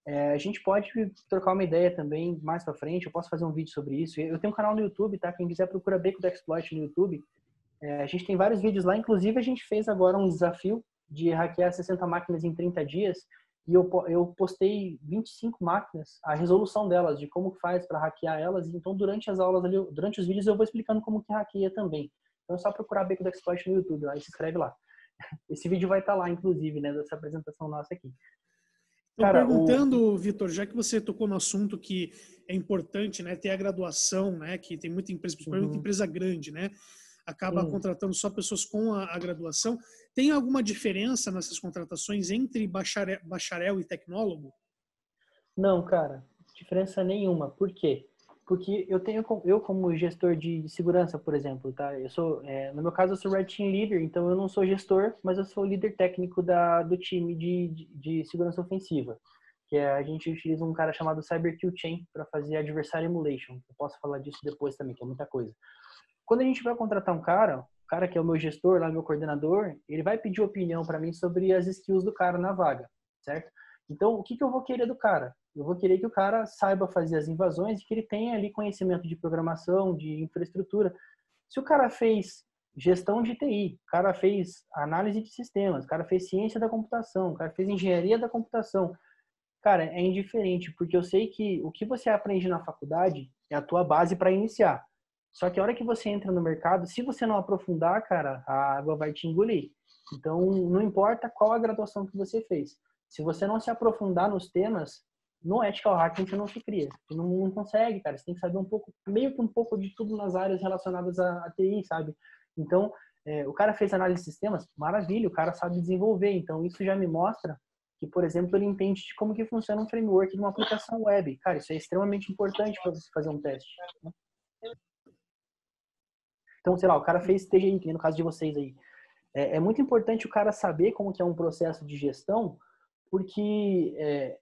É, a gente pode trocar uma ideia também mais pra frente, eu posso fazer um vídeo sobre isso. Eu tenho um canal no YouTube, tá? Quem quiser procura Beco da Exploit no YouTube. É, a gente tem vários vídeos lá, inclusive a gente fez agora um desafio de hackear sessenta máquinas em trinta dias e eu, eu postei vinte e cinco máquinas, a resolução delas, de como faz para hackear elas. Então durante as aulas, ali, durante os vídeos eu vou explicando como que hackeia também. Então é só procurar Beco da Exploit no YouTube, aí se inscreve lá. Esse vídeo vai estar lá, inclusive, né, dessa apresentação nossa aqui. Estou perguntando, o... Vitor, já que você tocou no assunto que é importante, né, ter a graduação, né, que tem muita empresa, principalmente, uhum, empresa grande, né, acaba, uhum, contratando só pessoas com a, a graduação. Tem alguma diferença nessas contratações entre bacharel, bacharel e tecnólogo? Não, cara, diferença nenhuma. Por quê? Porque eu tenho, eu como gestor de segurança, por exemplo, tá? Eu sou, é, no meu caso, eu sou Red Team Leader, então eu não sou gestor, mas eu sou líder técnico da, do time de, de, de segurança ofensiva, que é, a gente utiliza um cara chamado Cyber Kill Chain para fazer adversary emulation. Eu posso falar disso depois também, que é muita coisa. Quando a gente vai contratar um cara, o cara que é o meu gestor, lá meu coordenador, ele vai pedir opinião para mim sobre as skills do cara na vaga, certo? Então, o que, que eu vou querer do cara? Eu vou querer que o cara saiba fazer as invasões e que ele tenha ali conhecimento de programação, de infraestrutura. Se o cara fez gestão de T I, o cara fez análise de sistemas, o cara fez ciência da computação, o cara fez engenharia da computação, cara, é indiferente, porque eu sei que o que você aprende na faculdade é a tua base para iniciar. Só que a hora que você entra no mercado, se você não aprofundar, cara, a água vai te engolir. Então, não importa qual a graduação que você fez. Se você não se aprofundar nos temas, no ethical hacking você não se cria. Você não, não consegue, cara. Você tem que saber um pouco, meio que um pouco de tudo nas áreas relacionadas à, à T I, sabe? Então, é, o cara fez análise de sistemas, maravilha, o cara sabe desenvolver. Então, isso já me mostra que, por exemplo, ele entende de como que funciona um framework de uma aplicação web. Cara, isso é extremamente importante para você fazer um teste. Né? Então, sei lá, o cara fez T G I, que no caso de vocês aí. É, é muito importante o cara saber como que é um processo de gestão, porque é,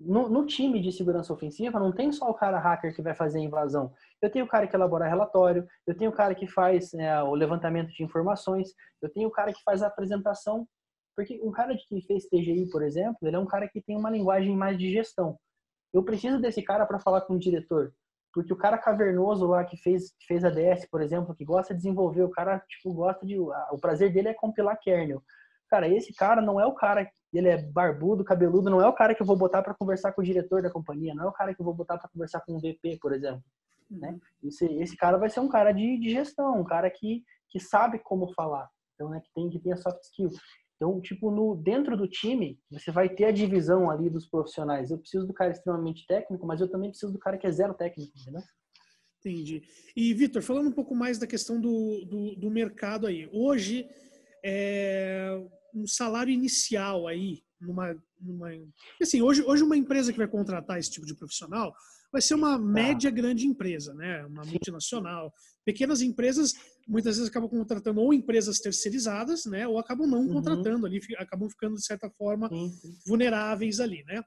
no, no time de segurança ofensiva não tem só o cara hacker que vai fazer a invasão. Eu tenho o cara que elabora relatório, eu tenho o cara que faz é, o levantamento de informações, eu tenho o cara que faz a apresentação. Porque um cara que fez T G I, por exemplo, ele é um cara que tem uma linguagem mais de gestão. Eu preciso desse cara para falar com o diretor. Porque o cara cavernoso lá que fez, que fez A D S, por exemplo, que gosta de desenvolver, o cara, tipo, gosta de... O prazer dele é compilar kernel. Cara, esse cara não é o cara... Ele é barbudo, cabeludo, não é o cara que eu vou botar para conversar com o diretor da companhia, não é o cara que eu vou botar para conversar com o V P, por exemplo. Né? Esse, esse cara vai ser um cara de, de gestão, um cara que, que sabe como falar. Então, né, que tem, que tem a soft skill. Então, tipo, no, dentro do time, você vai ter a divisão ali dos profissionais. Eu preciso do cara extremamente técnico, mas eu também preciso do cara que é zero técnico, né? Entendi. E, Victor, falando um pouco mais da questão do, do, do mercado aí. Hoje, é, um salário inicial aí, numa, numa, assim, hoje, hoje uma empresa que vai contratar esse tipo de profissional vai ser uma média grande empresa, né? Uma multinacional. Pequenas empresas, muitas vezes, acabam contratando ou empresas terceirizadas, né? Ou acabam não contratando uhum. ali, acabam ficando, de certa forma, uhum. vulneráveis ali, né?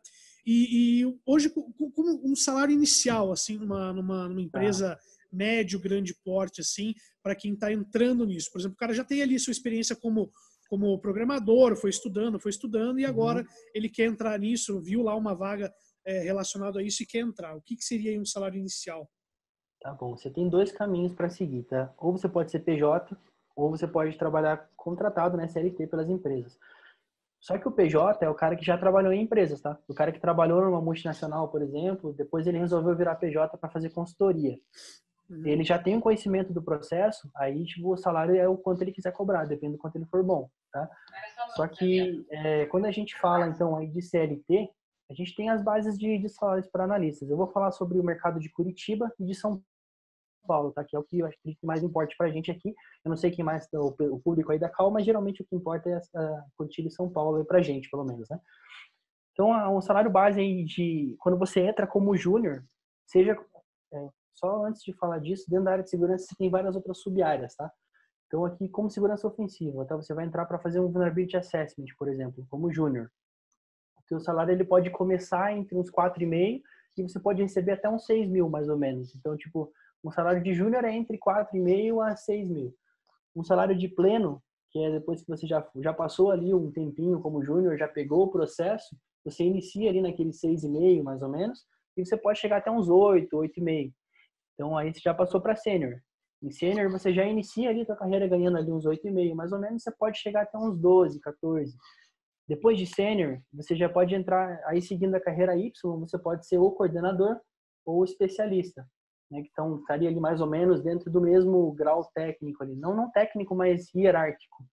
E, e hoje, como um salário inicial, assim, numa, numa, numa empresa uhum. médio, grande porte, assim, para quem está entrando nisso. Por exemplo, o cara já tem ali sua experiência como... como programador, foi estudando, foi estudando e agora uhum. ele quer entrar nisso, viu lá uma vaga é, relacionada a isso e quer entrar. O que, que seria um salário inicial? Tá bom, você tem dois caminhos para seguir, tá? Ou você pode ser P J, ou você pode trabalhar contratado, né, C L T pelas empresas. Só que o P J é o cara que já trabalhou em empresas, tá? O cara que trabalhou numa multinacional, por exemplo, depois ele resolveu virar P J para fazer consultoria. Uhum. Ele já tem um conhecimento do processo, aí tipo, o salário é o quanto ele quiser cobrar, depende do quanto ele for bom. Tá? Só que é, quando a gente fala então aí de C L T, a gente tem as bases de, de salários para analistas. Eu vou falar sobre o mercado de Curitiba e de São Paulo, tá? Que é o que eu acho que mais importa para a gente aqui. Eu não sei quem mais, o, o público aí da Cal, mas geralmente o que importa é a Curitiba e São Paulo para a gente, pelo menos, né? Então, a, um salário base aí de quando você entra como júnior, seja é, só antes de falar disso, dentro da área de segurança você tem várias outras sub-áreas, tá? Então, aqui, como segurança ofensiva, tá? Você vai entrar para fazer um Vulnerability Assessment, por exemplo, como júnior. O seu salário ele pode começar entre uns quatro e meio e você pode receber até uns seis mil, mais ou menos. Então, tipo, um salário de júnior é entre quatro e meio a seis mil. Um salário de pleno, que é depois que você já, já passou ali um tempinho como júnior, já pegou o processo, você inicia ali naquele seis e meio, mais ou menos, e você pode chegar até uns oito, oito e meio. Então, aí você já passou para sênior. Em sênior, você já inicia ali a tua carreira ganhando ali uns oito e meio, mais ou menos, você pode chegar até uns doze, quatorze. Depois de sênior, você já pode entrar, aí seguindo a carreira Y, você pode ser ou coordenador ou especialista, né? Então, estaria ali mais ou menos dentro do mesmo grau técnico ali. Não, não técnico, mas hierárquico.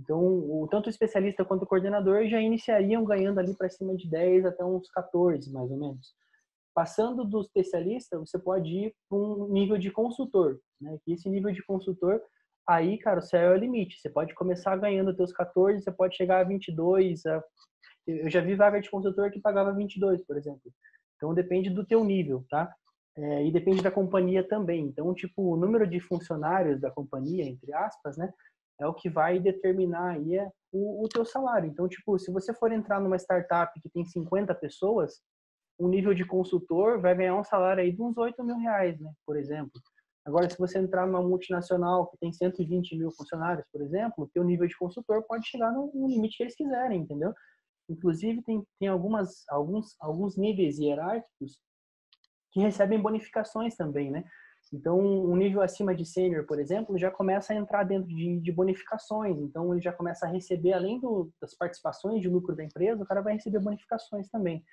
Então, o, tanto o especialista quanto o coordenador já iniciariam ganhando ali para cima de dez até uns quatorze, mais ou menos. Passando do especialista, você pode ir para um nível de consultor, né? Esse nível de consultor, aí, cara, o céu é o limite. Você pode começar ganhando os seus quatorze, você pode chegar a vinte e dois. A... Eu já vi vaga de consultor que pagava vinte e dois, por exemplo. Então, depende do teu nível, tá? É, e depende da companhia também. Então, tipo, o número de funcionários da companhia, entre aspas, né? É o que vai determinar aí é o, o teu salário. Então, tipo, se você for entrar numa startup que tem cinquenta pessoas, um nível de consultor vai ganhar um salário aí de uns oito mil reais, né? Por exemplo. Agora, se você entrar numa multinacional que tem cento e vinte mil funcionários, por exemplo, o teu nível de consultor pode chegar no, no limite que eles quiserem, entendeu? Inclusive, tem, tem algumas, alguns, alguns níveis hierárquicos que recebem bonificações também, né? Então, um nível acima de sênior, por exemplo, já começa a entrar dentro de, de bonificações. Então, ele já começa a receber, além do, das participações de lucro da empresa, o cara vai receber bonificações também.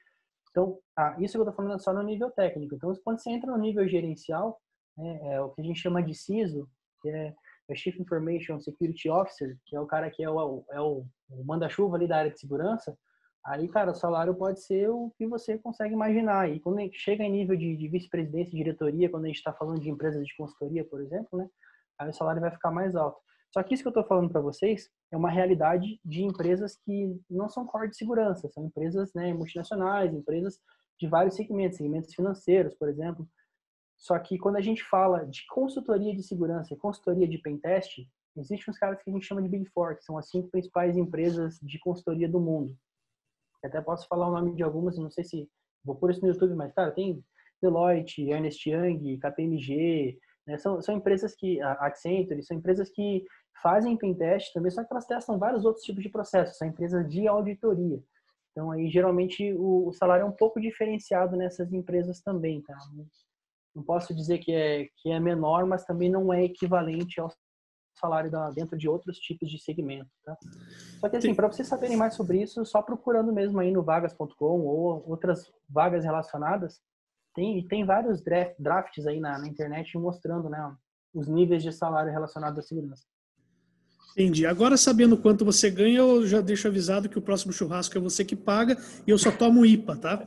Então, ah, isso que eu estou falando é só no nível técnico. Então, quando você entra no nível gerencial, né? É o que a gente chama de C I S O, que é o Chief Information Security Officer, que é o cara que é o, é o, o manda-chuva ali da área de segurança. Aí, cara, o salário pode ser o que você consegue imaginar. E quando a gente chega em nível de, de vice-presidência e diretoria, quando a gente está falando de empresas de consultoria, por exemplo, né? Aí o salário vai ficar mais alto. Só que isso que eu estou falando para vocês é uma realidade de empresas que não são core de segurança. São empresas, né, multinacionais, empresas de vários segmentos, segmentos financeiros, por exemplo. Só que quando a gente fala de consultoria de segurança e consultoria de pentest, existem uns caras que a gente chama de Big Four, que são as cinco principais empresas de consultoria do mundo. Até posso falar o nome de algumas, não sei se vou pôr isso no YouTube, mas, cara, tem Deloitte, Ernst Young, K P M G, né? São, são empresas que, Accenture, são empresas que fazem pentest também, só que elas testam vários outros tipos de processos, são empresas de auditoria. Então, aí, geralmente, o, o salário é um pouco diferenciado nessas empresas também, tá? Não posso dizer que é, que é menor, mas também não é equivalente ao salário da, dentro de outros tipos de segmento, tá? Só que assim, para vocês saberem mais sobre isso, só procurando mesmo aí no vagas ponto com ou outras vagas relacionadas, tem, tem vários draft, drafts aí na, na internet mostrando, né, os níveis de salário relacionados à segurança. Entendi. Agora, sabendo quanto você ganha, eu já deixo avisado que o próximo churrasco é você que paga e eu só tomo I P A, tá?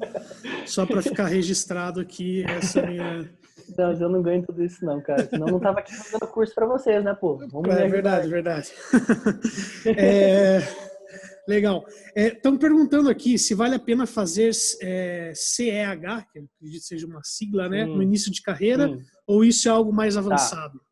Só para ficar registrado aqui essa minha... Não, eu não ganho tudo isso não, cara. Senão eu não tava aqui fazendo curso para vocês, né, pô? Vamos é verdade, verdade. É, legal. Estão é, perguntando aqui se vale a pena fazer é, C E H, que eu acredito que seja uma sigla, né? Sim. No início de carreira, sim. Ou isso é algo mais avançado? Tá.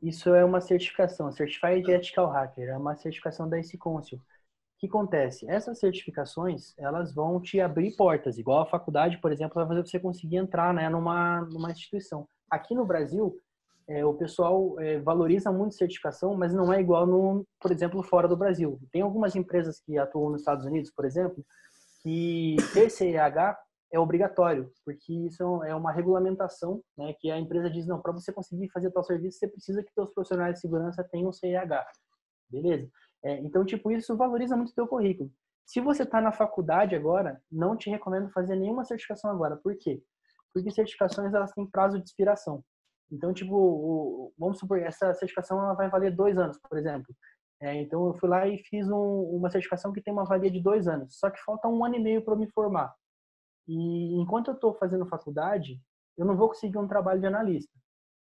Isso é uma certificação, Certified Ethical Hacker. É uma certificação da I C O N S I L. O que acontece? Essas certificações, elas vão te abrir portas. Igual a faculdade, por exemplo, vai fazer você conseguir entrar, né, numa, numa instituição. Aqui no Brasil, é, o pessoal é, valoriza muito certificação, mas não é igual, no, por exemplo, fora do Brasil. Tem algumas empresas que atuam nos Estados Unidos, por exemplo, que ter C E H é obrigatório, porque isso é uma regulamentação, né, que a empresa diz, não, para você conseguir fazer tal serviço, você precisa que seus profissionais de segurança tenham C E H. Beleza? É, então, tipo, isso valoriza muito o teu currículo. Se você está na faculdade agora, não te recomendo fazer nenhuma certificação agora. Por quê? Porque certificações, elas têm prazo de expiração. Então, tipo, o, vamos supor, essa certificação ela vai valer dois anos, por exemplo. É, então, eu fui lá e fiz um, uma certificação que tem uma valia de dois anos. Só que falta um ano e meio para eu me formar. E enquanto eu estou fazendo faculdade, eu não vou conseguir um trabalho de analista.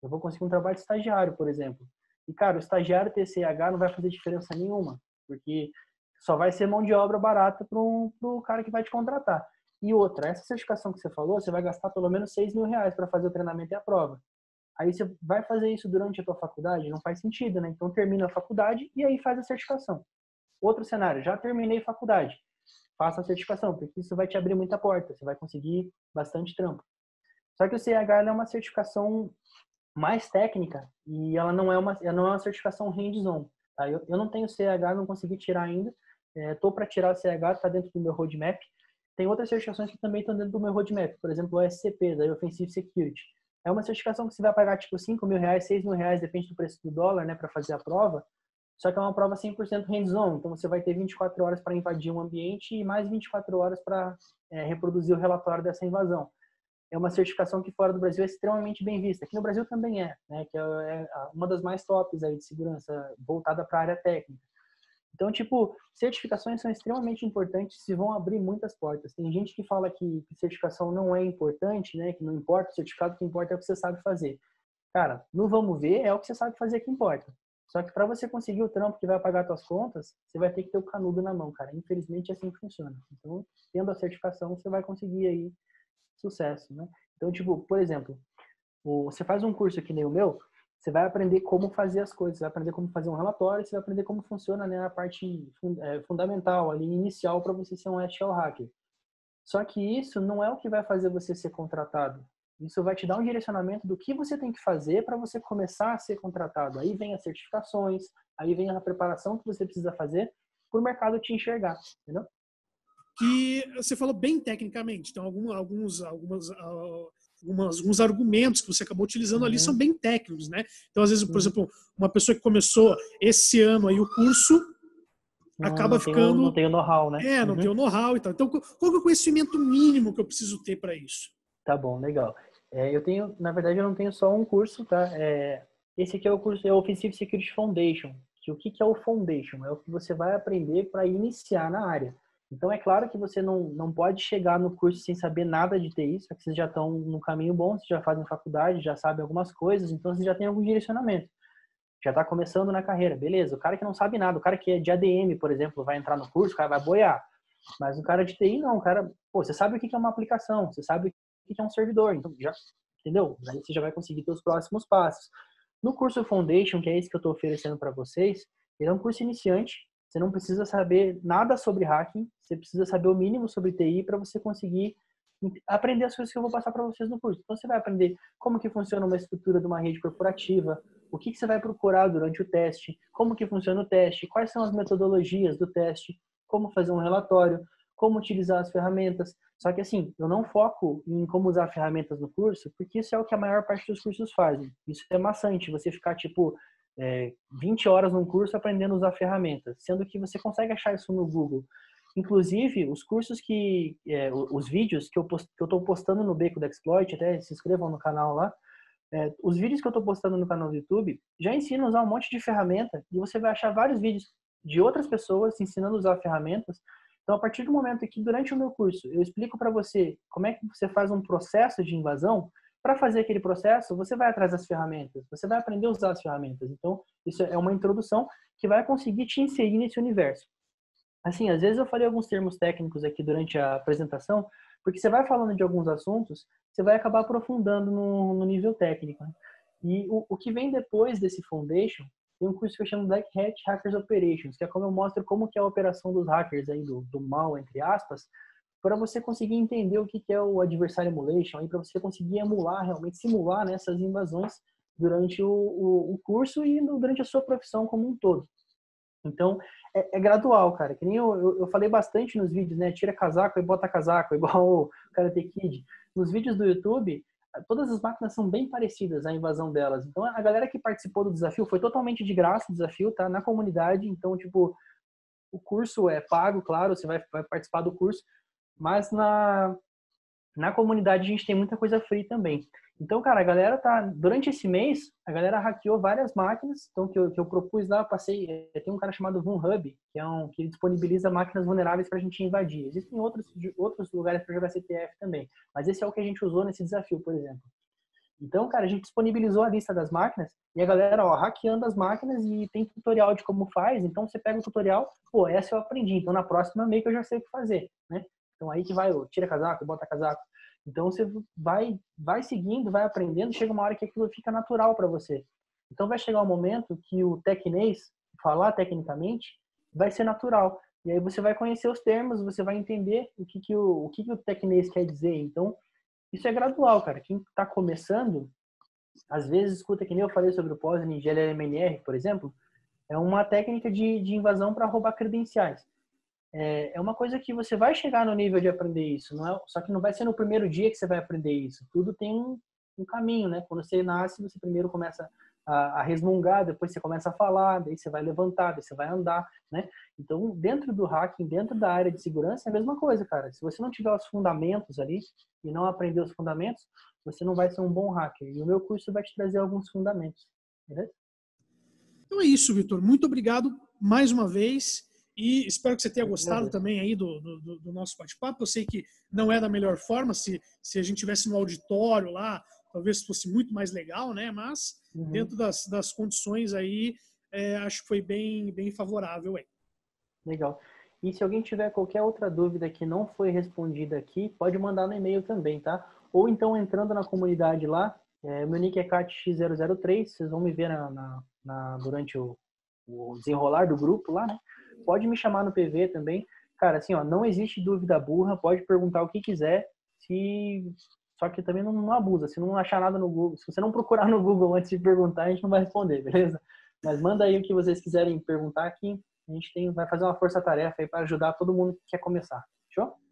Eu vou conseguir um trabalho de estagiário, por exemplo. E, cara, o estagiário T C H não vai fazer diferença nenhuma, porque só vai ser mão de obra barata para o cara que vai te contratar. E outra, essa certificação que você falou, você vai gastar pelo menos seis mil reais para fazer o treinamento e a prova. Aí você vai fazer isso durante a tua faculdade? Não faz sentido, né? Então termina a faculdade e aí faz a certificação. Outro cenário, já terminei faculdade. Faça a certificação, porque isso vai te abrir muita porta. Você vai conseguir bastante trampo. Só que o C E H é uma certificação mais técnica e ela não é uma, ela não é uma certificação hands-on. Tá? Eu, eu não tenho C E H, não consegui tirar ainda. Estou é, para tirar o C E H, está dentro do meu roadmap. Tem outras certificações que também estão dentro do meu roadmap. Por exemplo, o S C P, da Offensive Security. É uma certificação que você vai pagar tipo cinco mil reais, seis mil reais, depende do preço do dólar, né, para fazer a prova. Só que é uma prova cem por cento hands-on. Então você vai ter vinte e quatro horas para invadir um ambiente e mais vinte e quatro horas para é, reproduzir o relatório dessa invasão. É uma certificação que fora do Brasil é extremamente bem vista. Aqui no Brasil também é, né? Que é uma das mais tops aí de segurança, voltada para a área técnica. Então, tipo, certificações são extremamente importantes e vão abrir muitas portas. Tem gente que fala que certificação não é importante, né? Que não importa o certificado, o que importa é o que você sabe fazer. Cara, no vamos ver, é o que você sabe fazer que importa. Só que para você conseguir o trampo que vai pagar suas contas, você vai ter que ter o canudo na mão, cara. Infelizmente é assim que funciona. Então, tendo a certificação, você vai conseguir aí sucesso, né? Então, tipo, por exemplo, você faz um curso que nem o meu, você vai aprender como fazer as coisas, você vai aprender como fazer um relatório, você vai aprender como funciona, né, a parte fundamental, ali, inicial, para você ser um ethical hacker. Só que isso não é o que vai fazer você ser contratado. Isso vai te dar um direcionamento do que você tem que fazer para você começar a ser contratado. Aí vem as certificações, aí vem a preparação que você precisa fazer para o mercado te enxergar, entendeu? Que você falou bem tecnicamente. Então, alguns, algumas, algumas, alguns argumentos que você acabou utilizando uhum. ali são bem técnicos, né? Então, às vezes, por uhum. exemplo, uma pessoa que começou esse ano aí o curso não, acaba não ficando... Tem o, não tem o know-how, né? É, não uhum. tem o know-how e tal. Então, qual que é o conhecimento mínimo que eu preciso ter para isso? Tá bom, legal. É, eu tenho, na verdade, eu não tenho só um curso, tá? É, esse aqui é o curso, é o Offensive Security Foundation. Que o que que é o Foundation? É o que você vai aprender para iniciar na área. Então, é claro que você não, não pode chegar no curso sem saber nada de T I, só que vocês já estão no caminho bom, vocês já fazem faculdade, já sabem algumas coisas, então vocês já têm algum direcionamento. Já está começando na carreira, beleza. O cara que não sabe nada, o cara que é de A D M, por exemplo, vai entrar no curso, o cara vai boiar. Mas o cara de T I não, o cara... Pô, você sabe o que é uma aplicação, você sabe o que é um servidor, então já... Entendeu? Aí você já vai conseguir ter os próximos passos. No curso Foundation, que é esse que eu estou oferecendo para vocês, ele é um curso iniciante. Você não precisa saber nada sobre hacking, você precisa saber o mínimo sobre T I para você conseguir aprender as coisas que eu vou passar para vocês no curso. Então, você vai aprender como que funciona uma estrutura de uma rede corporativa, o que que você vai procurar durante o teste, como que funciona o teste, quais são as metodologias do teste, como fazer um relatório, como utilizar as ferramentas. Só que assim, eu não foco em como usar ferramentas no curso, porque isso é o que a maior parte dos cursos fazem. Isso é maçante, você ficar tipo... É, vinte horas num curso aprendendo a usar ferramentas, sendo que você consegue achar isso no Google. Inclusive, os cursos que... É, os vídeos que eu post, que eu tô postando no Beco da Exploit, até se inscrevam no canal lá, é, os vídeos que eu tô postando no canal do YouTube, já ensinam a usar um monte de ferramenta, e você vai achar vários vídeos de outras pessoas ensinando a usar ferramentas. Então, a partir do momento que, durante o meu curso, eu explico para você como é que você faz um processo de invasão, para fazer aquele processo, você vai atrás das ferramentas, você vai aprender a usar as ferramentas. Então, isso é uma introdução que vai conseguir te inserir nesse universo. Assim, às vezes eu falei alguns termos técnicos aqui durante a apresentação, porque você vai falando de alguns assuntos, você vai acabar aprofundando no, no nível técnico. Né? E o, o que vem depois desse Foundation, tem um curso que eu chamo Black Hat Hackers Operations, que é como eu mostro como que é a operação dos hackers, aí, do, do mal, entre aspas, para você conseguir entender o que é o adversarial emulation, para você conseguir emular, realmente simular, né, essas invasões durante o, o, o curso e no, durante a sua profissão como um todo. Então, é, é gradual, cara. Que nem eu, eu, eu falei bastante nos vídeos, né? Tira casaco e bota casaco, igual o Karate Kid. Nos vídeos do YouTube, todas as máquinas são bem parecidas, a invasão delas. Então, a galera que participou do desafio foi totalmente de graça, o desafio tá na comunidade. Então, tipo, o curso é pago, claro, você vai, vai participar do curso, mas na, na comunidade a gente tem muita coisa free também. Então, cara, a galera tá... Durante esse mês, a galera hackeou várias máquinas. Então, que eu, que eu propus lá, eu passei... Tem um cara chamado VunHub, que é um que disponibiliza máquinas vulneráveis pra gente invadir. Existem outros, outros lugares para jogar C T F também. Mas esse é o que a gente usou nesse desafio, por exemplo. Então, cara, a gente disponibilizou a lista das máquinas e a galera, ó, hackeando as máquinas, e tem tutorial de como faz. Então, você pega o tutorial, pô, essa eu aprendi. Então, na próxima, meio que eu já sei o que fazer, né? Então aí que vai, ó, tira casaco, bota casaco. Então você vai, vai seguindo, vai aprendendo, chega uma hora que aquilo fica natural para você. Então vai chegar um momento que o tecnês, falar tecnicamente, vai ser natural. E aí você vai conhecer os termos, você vai entender o que, que, o, o, que, que o tecnês quer dizer. Então isso é gradual, cara. Quem está começando, às vezes escuta, que nem eu falei sobre o P O S N de L L M N R, por exemplo, é uma técnica de, de invasão para roubar credenciais. É uma coisa que você vai chegar no nível de aprender isso, não é? Só que não vai ser no primeiro dia que você vai aprender isso. Tudo tem um, um caminho, né? Quando você nasce, você primeiro começa a, a resmungar, depois você começa a falar, daí você vai levantar, daí você vai andar, né? Então, dentro do hacking, dentro da área de segurança, é a mesma coisa, cara. Se você não tiver os fundamentos ali e não aprender os fundamentos, você não vai ser um bom hacker. E o meu curso vai te trazer alguns fundamentos, beleza? Então é isso, Victor. Muito obrigado mais uma vez. E espero que você tenha gostado também aí do, do, do nosso bate-papo. Eu sei que não é da melhor forma, se, se a gente tivesse no auditório lá, talvez fosse muito mais legal, né? Mas uhum. dentro das, das condições aí, é, acho que foi bem, bem favorável aí. Legal. E se alguém tiver qualquer outra dúvida que não foi respondida aqui, pode mandar no e-mail também, tá? Ou então entrando na comunidade lá, é, meu nick é C A T X zero zero três, vocês vão me ver na, na, na, durante o, o desenrolar do grupo lá, né? Pode me chamar no P V também. Cara, assim, ó, não existe dúvida burra, pode perguntar o que quiser, se... só que também não, não abusa. Se não achar nada no Google, se você não procurar no Google antes de perguntar, a gente não vai responder, beleza? Mas manda aí o que vocês quiserem perguntar aqui. A gente tem, vai fazer uma força-tarefa aí para ajudar todo mundo que quer começar. Show?